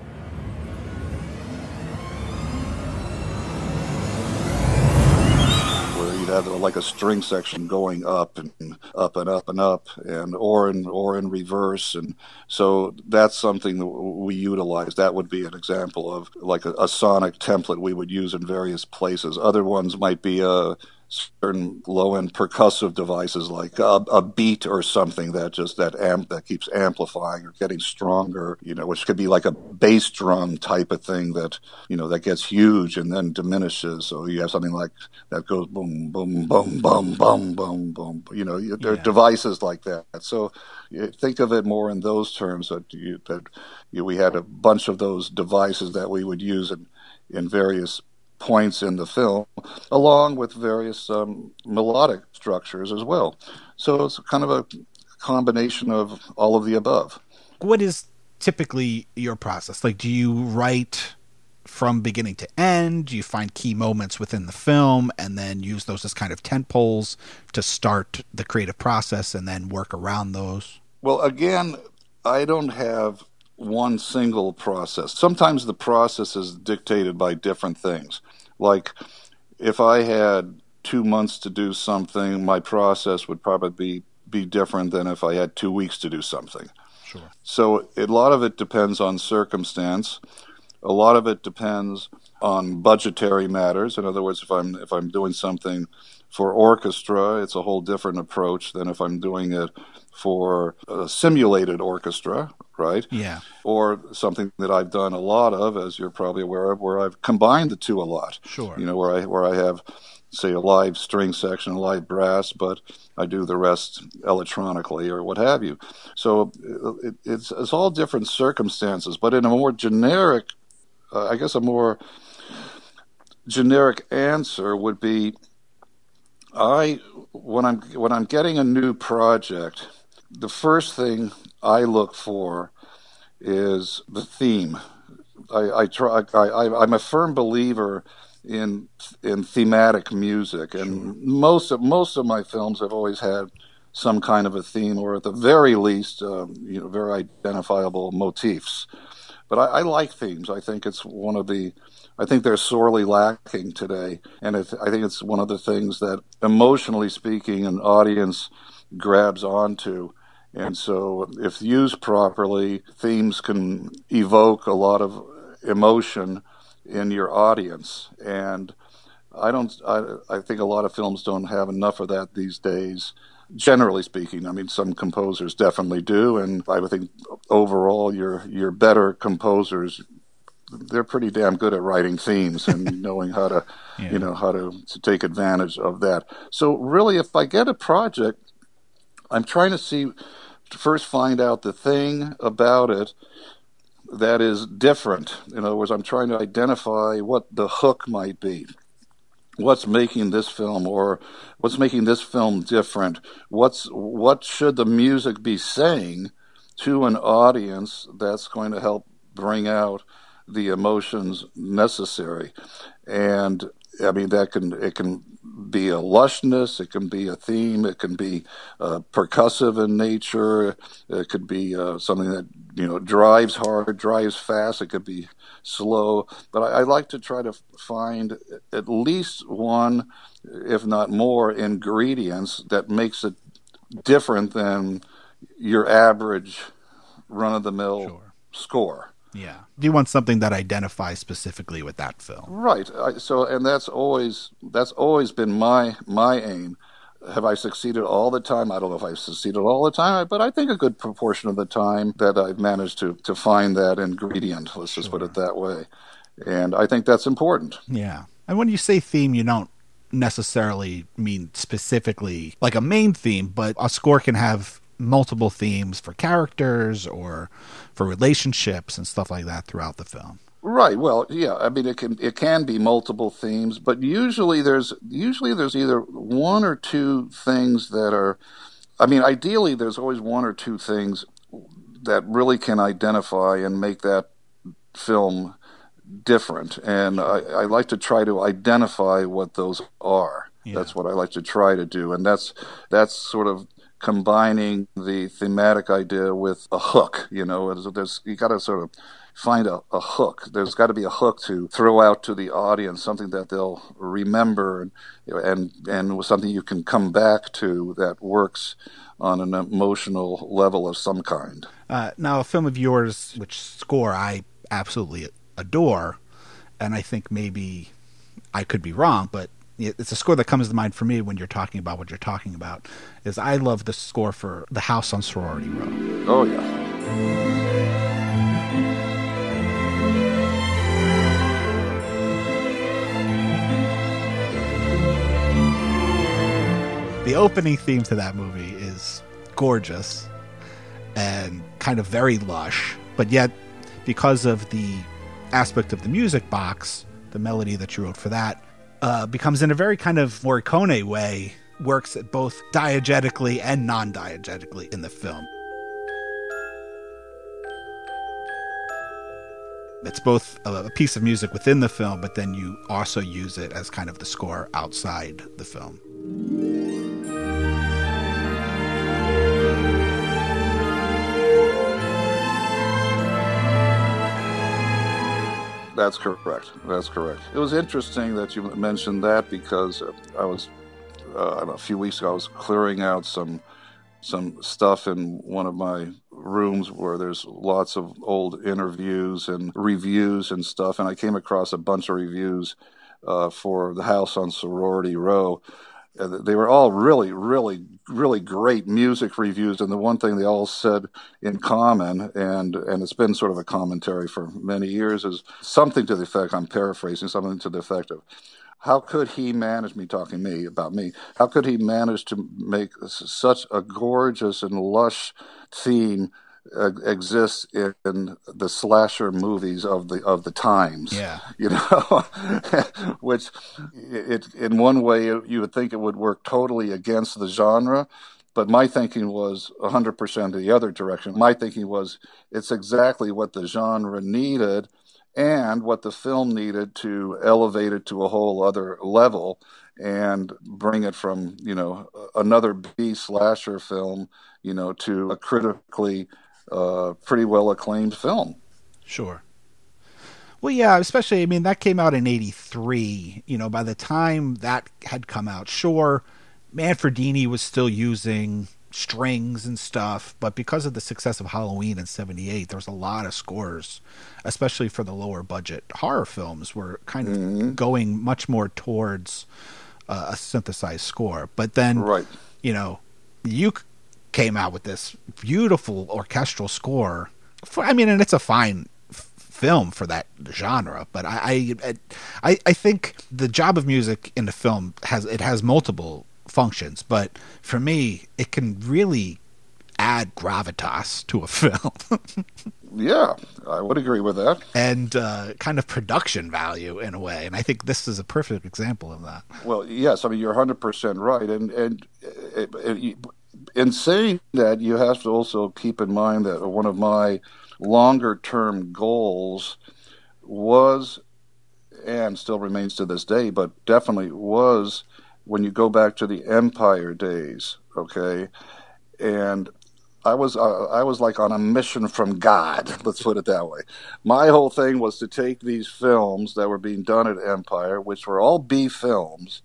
Where you'd have like a string section going up and up and up and up, and or in, or in reverse. And so that's something that we utilize. That would be an example of like a, a sonic template we would use in various places. Other ones might be uh, certain low-end percussive devices, like a, a beat or something that just that amp that keeps amplifying or getting stronger. You know, which could be like a bass drum type of thing that, you know, that gets huge and then diminishes. So you have something like that goes boom, boom, boom, boom, boom, boom, boom. You know, there are yeah. devices like that. So think of it more in those terms, that you, that you, we had a bunch of those devices that we would use in, in various points in the film, along with various um, melodic structures as well. So it's kind of a combination of all of the above. What is typically your process? Like, do you write from beginning to end? Do you find key moments within the film and then use those as kind of tent poles to start the creative process and then work around those? Well, again, I don't have one single process. Sometimes the process is dictated by different things. Like if I had two months to do something, my process would probably be, be different than if I had two weeks to do something. Sure. So a lot of it depends on circumstance. A lot of it depends on budgetary matters. In other words, if I'm if I'm doing something for orchestra, it's a whole different approach than if I'm doing it for a simulated orchestra, right? Yeah. Or something that I've done a lot of, as you're probably aware of, where I've combined the two a lot. Sure. You know, where I where I have, say, a live string section, a live brass, but I do the rest electronically or what have you. So it, it's, it's all different circumstances, but in a more generic, uh, I guess a more generic answer would be, I when I'm when I'm getting a new project, the first thing I look for is the theme. I, I try. I, I, I'm a firm believer in in thematic music, and sure. most of most of my films have always had some kind of a theme, or at the very least, um, you know, very identifiable motifs. But I, I like themes. I think it's one of the. I think they're sorely lacking today, and it, I think it's one of the things that, emotionally speaking, an audience grabs onto. And so, if used properly, themes can evoke a lot of emotion in your audience. And I don't. I, I think a lot of films don't have enough of that these days. Generally speaking, I mean, some composers definitely do, and I would think overall, your your better composers, they're pretty damn good at writing themes and knowing how to, yeah. you know, how to, to take advantage of that. So really, if I get a project, I'm trying to see, to first find out the thing about it that is different. In other words, I'm trying to identify what the hook might be. What's making this film, or what's making this film different? What's what should the music be saying to an audience that's going to help bring out the emotions necessary? And I mean, that can it can be a lushness, it can be a theme, it can be uh, percussive in nature, it could be uh, something that, you know, drives hard, drives fast, it could be slow. But I, I like to try to find at least one, if not more, ingredients that makes it different than your average run-of-the-mill sure. score. Yeah. Do you want something that identifies specifically with that film? Right. I, so, and that's always that's always been my my aim. Have I succeeded all the time? I don't know if I've succeeded all the time, but I think a good proportion of the time that I've managed to, to find that ingredient. Let's sure. just put it that way. And I think that's important. Yeah. And when you say theme, you don't necessarily mean specifically like a main theme, but a score can have multiple themes for characters or for relationships and stuff like that throughout the film. Right. Well, yeah. I mean, it can it can be multiple themes, but usually there's usually there's either one or two things that are. I mean, ideally, there's always one or two things that really can identify and make that film different. And I, I like to try to identify what those are. Yeah. That's what I like to try to do, and that's that's sort of combining the thematic idea with a hook. You know, there's you got to sort of find a, a hook. There's got to be a hook to throw out to the audience, something that they'll remember, and and, and something you can come back to that works on an emotional level of some kind. Uh, now, a film of yours, which score I absolutely adore, and I think maybe I could be wrong, but it's a score that comes to mind for me when you're talking about what you're talking about, is I love the score for The House on Sorority Row. Oh, yeah. The opening theme to that movie is gorgeous and kind of very lush, but yet because of the aspect of the music box, the melody that you wrote for that, Uh, becomes in a very kind of Morricone way, works at both diegetically and non-diegetically in the film. It's both a, a piece of music within the film, but then you also use it as kind of the score outside the film. That's correct. That's correct. It was interesting that you mentioned that, because I was uh, a few weeks ago. I was clearing out some some stuff in one of my rooms where there's lots of old interviews and reviews and stuff, and I came across a bunch of reviews uh, for The House on Sorority Row, Uh, they were all really, really, really great music reviews, and the one thing they all said in common, and and it's been sort of a commentary for many years, is something to the effect, I'm paraphrasing, something to the effect of, how could he manage, me talking me about me, how could he manage to make such a gorgeous and lush theme Uh, exists in, in the slasher movies of the of the times, yeah, you know, which it in one way you would think it would work totally against the genre, but my thinking was one hundred percent the other direction. My thinking was it's exactly what the genre needed and what the film needed to elevate it to a whole other level and bring it from, you know, another B slasher film, you know, to a critically Uh, pretty well acclaimed film. Sure. Well, yeah, especially, I mean, that came out in eighty-three. You know, by the time that had come out, sure, Manfredini was still using strings and stuff, but because of the success of Halloween in seventy-eight, there was a lot of scores, especially for the lower budget horror films, were kind of mm-hmm. going much more towards uh, a synthesized score. But then, right. you know, you could came out with this beautiful orchestral score for, I mean, and it's a fine f film for that genre, but I, I, I, I think the job of music in the film has, it has multiple functions, but for me, it can really add gravitas to a film. Yeah, I would agree with that. And uh, kind of production value in a way. And I think this is a perfect example of that. Well, yes, I mean, you're one hundred percent right. And, and, it, it, it, in saying that, you have to also keep in mind that one of my longer-term goals was, and still remains to this day, but definitely was, when you go back to the Empire days, okay? And I was, uh, I was like on a mission from God, let's put it that way. My whole thing was to take these films that were being done at Empire, which were all B films,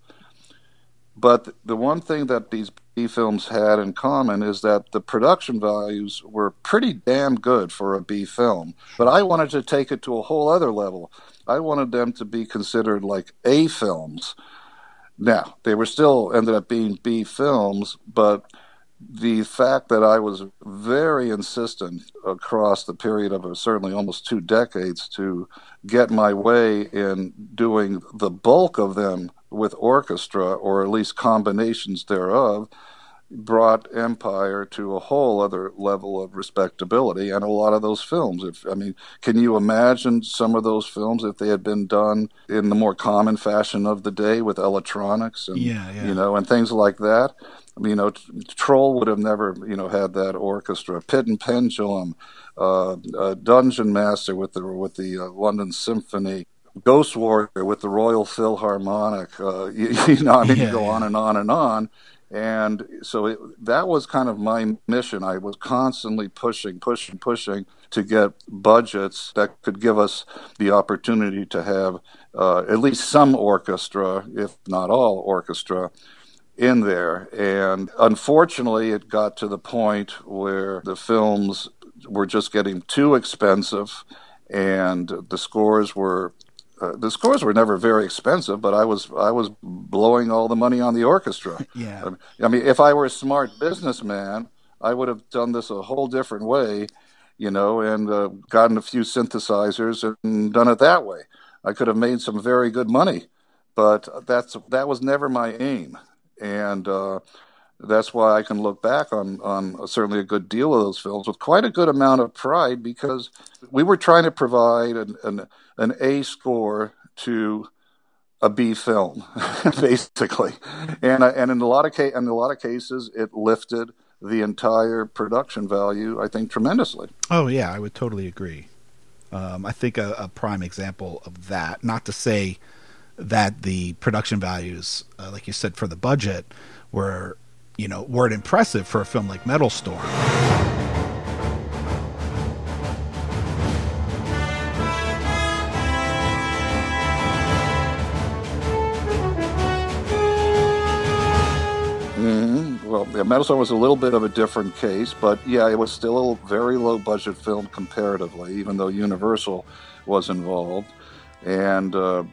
but the one thing that these B films had in common is that the production values were pretty damn good for a B film. But I wanted to take it to a whole other level. I wanted them to be considered like A films. Now, they were still ended up being B films, but the fact that I was very insistent across the period of certainly almost two decades to get my way in doing the bulk of them with orchestra, or at least combinations thereof, brought Empire to a whole other level of respectability. And a lot of those films, if I mean, can you imagine some of those films if they had been done in the more common fashion of the day with electronics and yeah, yeah. you know, and things like that? You know, Troll would have never, you know, had that orchestra. Pit and Pendulum, uh, uh, Dungeon Master with the with the uh, London Symphony, Ghost Warrior with the Royal Philharmonic. Uh, you, you know, I mean, yeah, you go yeah. on and on and on. And so it, that was kind of my mission. I was constantly pushing, pushing, pushing to get budgets that could give us the opportunity to have uh, at least some orchestra, if not all orchestra, in there. And unfortunately, it got to the point where the films were just getting too expensive, and the scores were uh, the scores were never very expensive, but I was I was blowing all the money on the orchestra. Yeah, I mean, I mean if I were a smart businessman, I would have done this a whole different way, you know, and uh, gotten a few synthesizers and done it that way. I could have made some very good money, but that's that was never my aim. And uh, that's why I can look back on, on certainly a good deal of those films with quite a good amount of pride, because we were trying to provide an an, an A score to a B film, basically. And and in a lot of ca- in a lot of cases, it lifted the entire production value, I think, tremendously. Oh yeah, I would totally agree. Um, I think a, a prime example of that. Not to say that the production values, uh, like you said, for the budget were, you know, weren't impressive for a film like Metal Storm. Mm-hmm. Well, yeah, Metal Storm was a little bit of a different case, but yeah, it was still a very low budget film comparatively, even though Universal was involved. And, uh,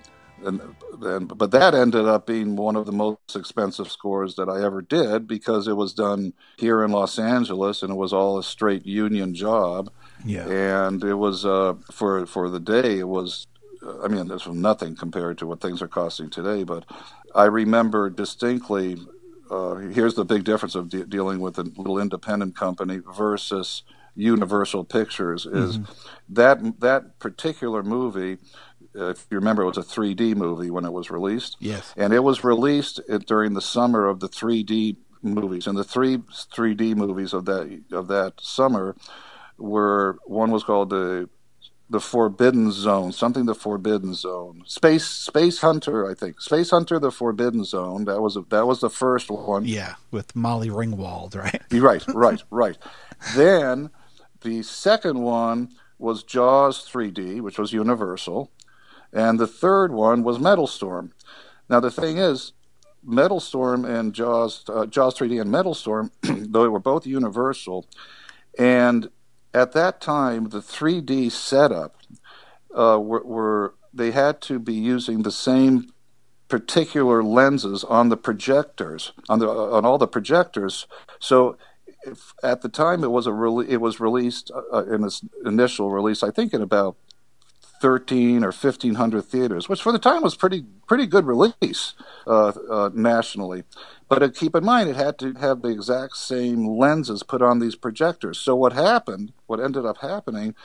And then, but that ended up being one of the most expensive scores that I ever did, because it was done here in Los Angeles and it was all a straight union job. Yeah. And it was uh, for for the day. It was, I mean, this was nothing compared to what things are costing today. But I remember distinctly. Uh, here's the big difference of de- dealing with a little independent company versus Universal Pictures is mm-hmm. that that particular movie. If you remember, it was a three D movie when it was released. Yes. And it was released at, during the summer of the three D movies. And the three 3D movies of that of that summer were, one was called the the Forbidden Zone, something the Forbidden Zone. Space Space Hunter, I think. Space Hunter, the Forbidden Zone. That was a, that was the first one. Yeah, with Molly Ringwald, right? right, right, right. Then the second one was Jaws three D, which was Universal. And the third one was Metal Storm. Now, the thing is, Metal Storm and Jaws, uh, Jaws three D and Metal Storm, though they were both Universal, and at that time, the three D setup, uh, were, were they had to be using the same particular lenses on the projectors, on the on all the projectors. So, if, at the time, it was a re- it was released uh, in its initial release, I think, in about thirteen or fifteen hundred theaters, which for the time was pretty pretty good release uh, uh, nationally. But uh, keep in mind, it had to have the exact same lenses put on these projectors. So what happened, what ended up happening,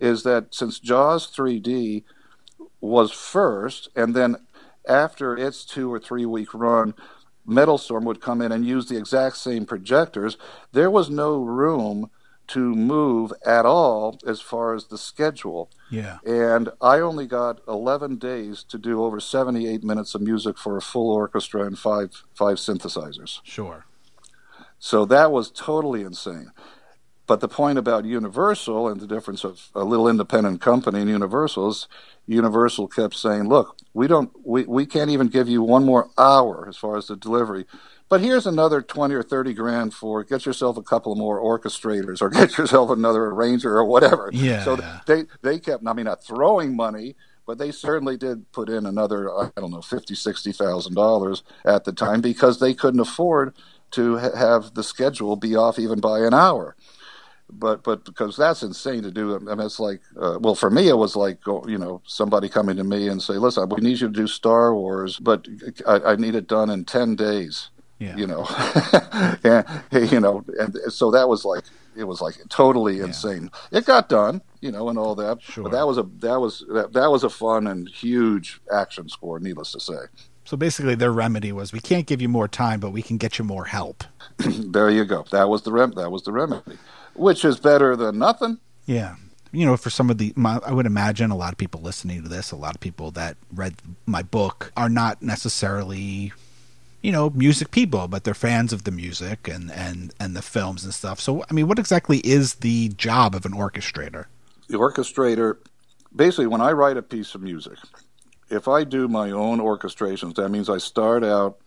is that since Jaws three D was first, and then after its two or three week run, Metal Storm would come in and use the exact same projectors. There was no room to move at all as far as the schedule. Yeah. And I only got eleven days to do over seventy-eight minutes of music for a full orchestra and five five synthesizers. Sure. So that was totally insane. But the point about Universal and the difference of a little independent company and Universal is Universal kept saying, look, we don't we, we can't even give you one more hour as far as the delivery. But here's another twenty or thirty grand for get yourself a couple more orchestrators or get yourself another arranger or whatever. Yeah. So they they kept, I mean, not throwing money, but they certainly did put in another, I don't know, fifty, sixty thousand dollars at the time because they couldn't afford to ha- have the schedule be off even by an hour. But but because that's insane to do. I mean, it's like, uh, well, for me, it was like, you know, somebody coming to me and say, listen, we need you to do Star Wars, but I, I need it done in ten days. Yeah. You know, and, you know, and so that was like it was like totally insane. Yeah. It got done, you know, and all that. Sure. But that was a that was that, that was a fun and huge action score, needless to say. So basically, their remedy was, we can't give you more time, but we can get you more help. There you go. That was the rem. That was the remedy, which is better than nothing. Yeah. You know, for some of the, my, I would imagine a lot of people listening to this, a lot of people that read my book are not necessarily, you know, music people, but they're fans of the music and, and, and the films and stuff. So, I mean, what exactly is the job of an orchestrator? The orchestrator, basically, when I write a piece of music, if I do my own orchestrations, that means I start out,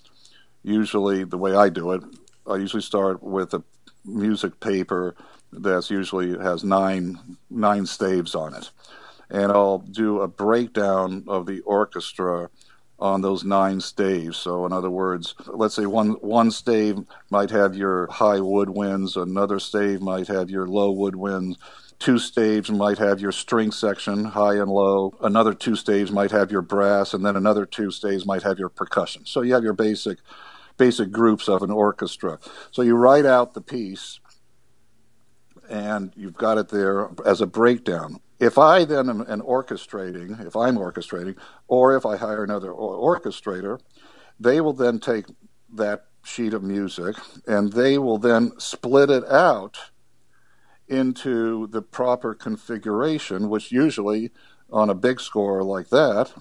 usually the way I do it, I usually start with a music paper that's usually has nine nine staves on it. And I'll do a breakdown of the orchestra on those nine staves. So in other words, let's say one one stave might have your high woodwinds, another stave might have your low woodwinds, two staves might have your string section, high and low, another two staves might have your brass, and then another two staves might have your percussion. So you have your basic basic groups of an orchestra. So you write out the piece, and you've got it there as a breakdown. If I then am, am orchestrating, if I'm orchestrating, or if I hire another or- orchestrator, they will then take that sheet of music and they will then split it out into the proper configuration, which usually on a big score like that,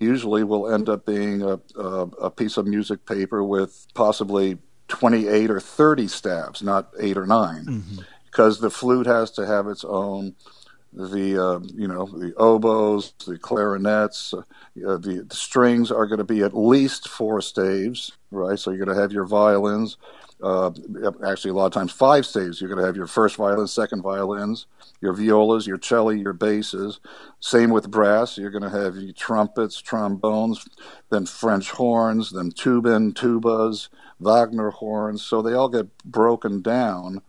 usually will end up being a, a, a piece of music paper with possibly twenty-eight or thirty staves, not eight or nine, because mm-hmm. the flute has to have its own the uh, you know, the oboes, the clarinets, uh, the, the strings are going to be at least four staves, right? So you're going to have your violins. Uh, actually, a lot of times five staves. You're going to have your first violin, second violins, your violas, your cello, your basses. Same with brass. You're going to have your trumpets, trombones, then French horns, then tubin, tubas, Wagner horns. So they all get broken down.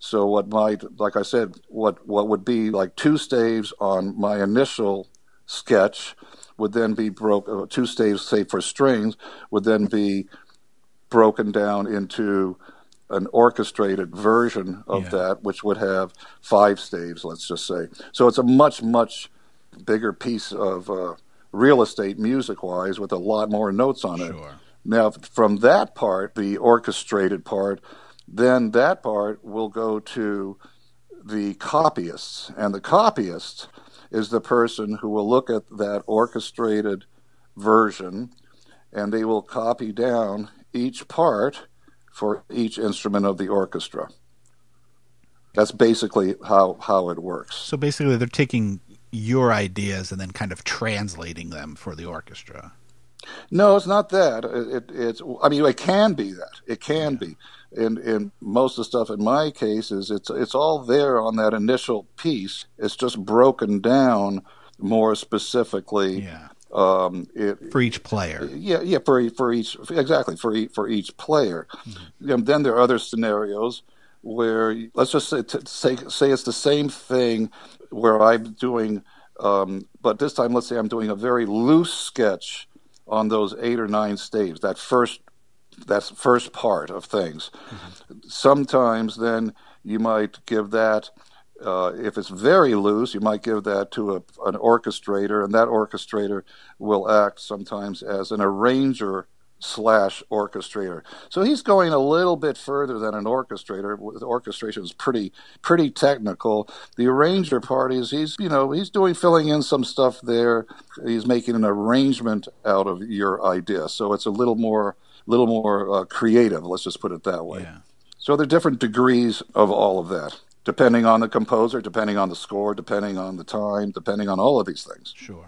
So what might, like I said, what, what would be like two staves on my initial sketch would then be broken, two staves, say, for strings, would then be broken down into an orchestrated version of yeah. that, which would have five staves, let's just say. So it's a much, much bigger piece of uh, real estate music-wise with a lot more notes on it. Sure. Now, from that part, the orchestrated part, then that part will go to the copyists. And the copyist is the person who will look at that orchestrated version, and they will copy down each part for each instrument of the orchestra. That's basically how, how it works. So basically they're taking your ideas and then kind of translating them for the orchestra. No, it's not that. It, it, it's, I mean, it can be that. It can yeah. be. And, and most of the stuff in my case is it's, it's all there on that initial piece. It's just broken down more specifically. Yeah. Um, it, for each player, yeah, yeah, for for each exactly for each, for each player. Mm-hmm. And then there are other scenarios where let's just say, t- say say it's the same thing where I'm doing, um, but this time let's say I'm doing a very loose sketch on those eight or nine staves. That first that first part of things. Mm-hmm. Sometimes then you might give that. Uh, if it's very loose, you might give that to a, an orchestrator, and that orchestrator will act sometimes as an arranger slash orchestrator. So he's going a little bit further than an orchestrator. The orchestration is pretty pretty technical. The arranger part is he's you know he's doing filling in some stuff there. He's making an arrangement out of your idea. So it's a little more little more uh, creative. Let's just put it that way. Yeah. So there are different degrees of all of that. Depending on the composer, depending on the score, depending on the time, depending on all of these things. Sure.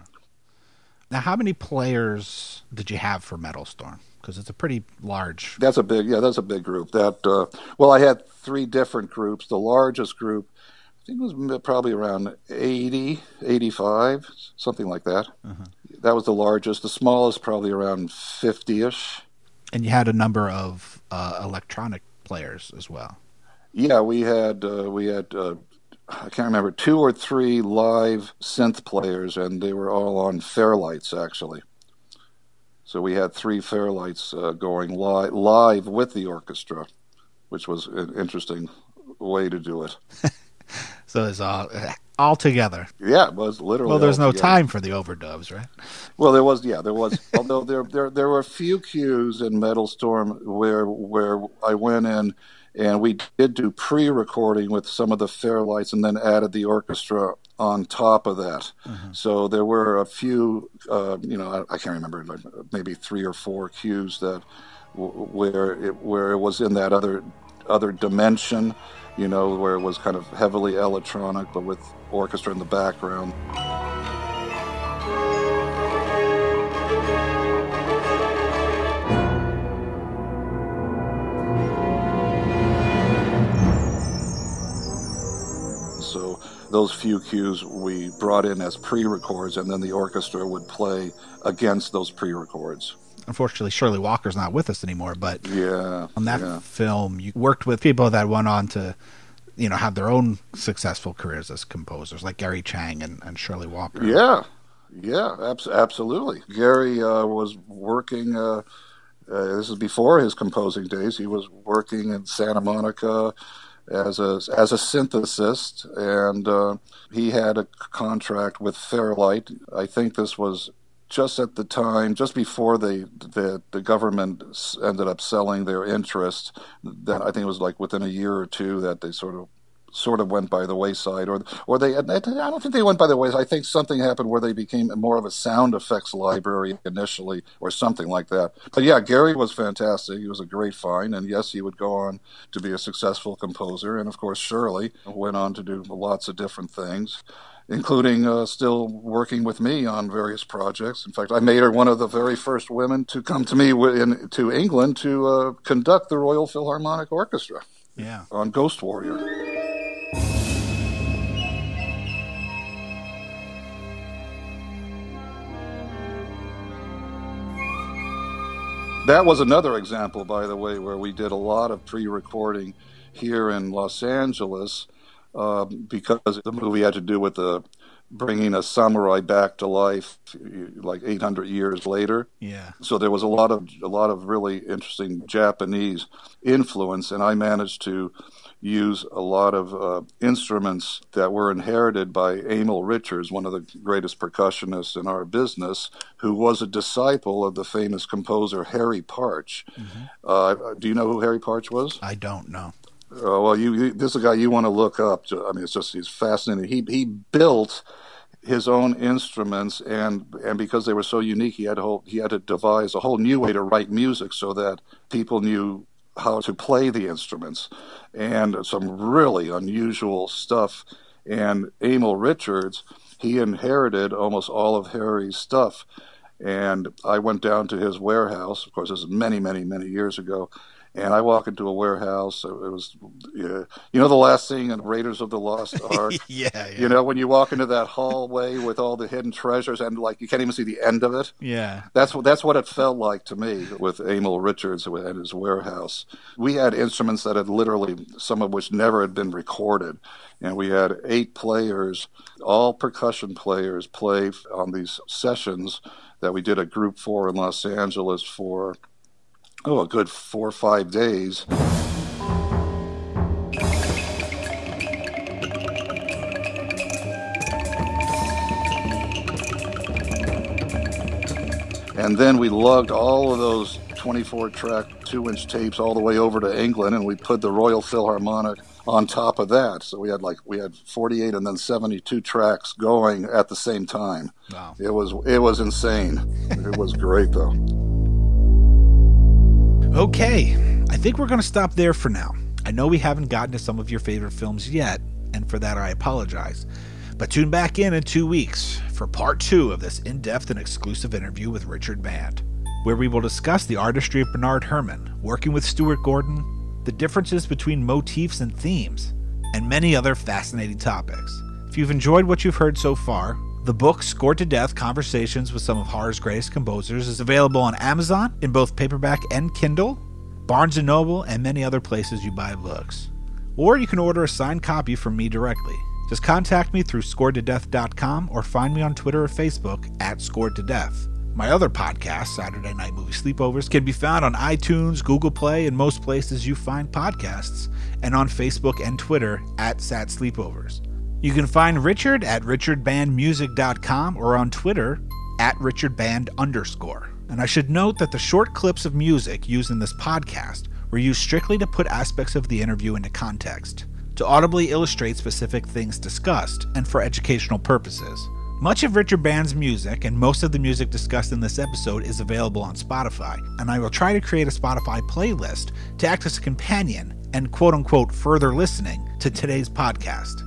Now, how many players did you have for Metal Storm? Because it's a pretty large. That's a big, yeah, that's a big group. That uh, well, I had three different groups. The largest group, I think, it was probably around eighty, eighty-five, something like that. Uh-huh. That was the largest. The smallest, probably around fifty-ish. And you had a number of uh, electronic players as well. Yeah, we had uh, we had uh, I can't remember two or three live synth players, and they were all on Fairlights actually. So we had three Fairlights uh, going li- live with the orchestra, which was an interesting way to do it. So it's all all together. Yeah, it was literally. Well, there's no together. Time for the overdubs, right? Well, there was. Yeah, there was. Although there there there were a few cues in Metal Storm where where I went in. And we did do pre-recording with some of the Fairlights and then added the orchestra on top of that. Mm-hmm. So there were a few, uh, you know, I, I can't remember, maybe three or four cues that w- where it, where it was in that other other dimension, you know, where it was kind of heavily electronic but with orchestra in the background. Those few cues we brought in as pre-records, and then the orchestra would play against those pre-records. Unfortunately, Shirley Walker's not with us anymore, but yeah, on that yeah. film, you worked with people that went on to, you know, have their own successful careers as composers, like Gary Chang and, and Shirley Walker. Yeah, yeah, abs- absolutely. Gary uh, was working, uh, uh, this is before his composing days, he was working in Santa Monica, as a as a synthesist, and uh, he had a contract with Fairlight. I think this was just at the time, just before the the, the government ended up selling their interest. That I think it was like within a year or two that they sort of sort of went by the wayside, or or they. I don't think they went by the wayside. I think something happened where they became more of a sound effects library initially, or something like that. But yeah, Gary was fantastic. He was a great find, and yes, he would go on to be a successful composer, and of course, Shirley went on to do lots of different things, including uh, still working with me on various projects. In fact, I made her one of the very first women to come to me in, to England to uh, conduct the Royal Philharmonic Orchestra yeah. on Ghost Warrior. That was another example, by the way, where we did a lot of pre-recording here in Los Angeles. Uh, because the movie had to do with the bringing a samurai back to life, like eight hundred years later. Yeah. So there was a lot of a lot of really interesting Japanese influence, and I managed to use a lot of uh, instruments that were inherited by Emil Richards, one of the greatest percussionists in our business, who was a disciple of the famous composer Harry Parch. Mm-hmm. Uh, do you know who Harry Parch was? I don't know. Uh, well, you, you, this is a guy you want to look up. I mean, it's just, he's fascinating. He he built his own instruments, and and because they were so unique, he had, a whole, he had to devise a whole new way to write music so that people knew how to play the instruments, and some really unusual stuff. And Emil Richards, he inherited almost all of Harry's stuff, and I went down to his warehouse. Of course, this is many, many, many years ago. And I walk into a warehouse. It was, you know, the last thing in Raiders of the Lost Ark. yeah, yeah. You know, when you walk into that hallway with all the hidden treasures, and like you can't even see the end of it. Yeah. That's what that's what it felt like to me with Emil Richards and his warehouse. We had instruments that had literally, some of which never had been recorded, and we had eight players, all percussion players, play on these sessions that we did at Group Four in Los Angeles for. Oh, a good four or five days. And then we lugged all of those twenty-four track, two inch tapes all the way over to England, and we put the Royal Philharmonic on top of that. So we had like we had forty-eight and then seventy-two tracks going at the same time. Wow. It was it was insane. It was great, though. Okay, I think we're going to stop there for now. I know we haven't gotten to some of your favorite films yet, and for that I apologize. But tune back in in two weeks for part two of this in-depth and exclusive interview with Richard Band, where we will discuss the artistry of Bernard Herrmann, working with Stuart Gordon, the differences between motifs and themes, and many other fascinating topics. If you've enjoyed what you've heard so far, the book, Scored to Death, Conversations with Some of Horror's Greatest Composers, is available on Amazon in both paperback and Kindle, Barnes and Noble, and many other places you buy books. Or you can order a signed copy from me directly. Just contact me through scored to death dot com or find me on Twitter or Facebook at Scored to Death. My other podcast, Saturday Night Movie Sleepovers, can be found on iTunes, Google Play, and most places you find podcasts, and on Facebook and Twitter at Sat Sleepovers. You can find Richard at richard band music dot com or on Twitter at richardband underscore. And I should note that the short clips of music used in this podcast were used strictly to put aspects of the interview into context, to audibly illustrate specific things discussed, and for educational purposes. Much of Richard Band's music and most of the music discussed in this episode is available on Spotify, and I will try to create a Spotify playlist to act as a companion and quote-unquote further listening to today's podcast.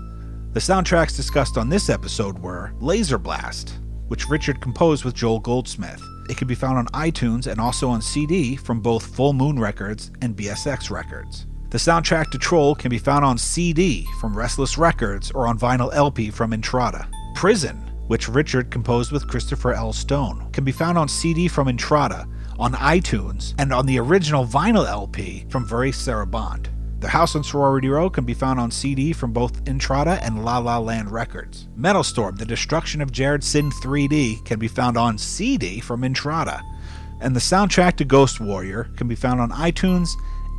The soundtracks discussed on this episode were Laserblast, which Richard composed with Joel Goldsmith. It can be found on iTunes and also on C D from both Full Moon Records and B S X Records. The soundtrack to Troll can be found on C D from Restless Records or on vinyl L P from Entrada. Prison, which Richard composed with Christopher L. Stone, can be found on C D from Entrada, on iTunes, and on the original vinyl L P from Varice Sarabande. The House on Sorority Row can be found on C D from both Entrada and La La Land Records. Metal Storm, The Destruction of Jared Sin three D can be found on C D from Entrada. And the soundtrack to Ghost Warrior can be found on iTunes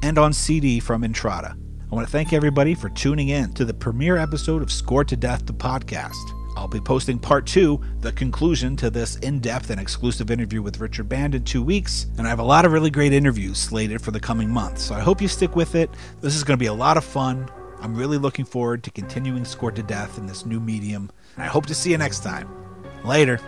and on C D from Entrada. I want to thank everybody for tuning in to the premiere episode of Scored to Death, the podcast. I'll be posting part two, the conclusion to this in-depth and exclusive interview with Richard Band, in two weeks, and I have a lot of really great interviews slated for the coming months, so I hope you stick with it. This is going to be a lot of fun. I'm really looking forward to continuing Scored to Death in this new medium, and I hope to see you next time. Later.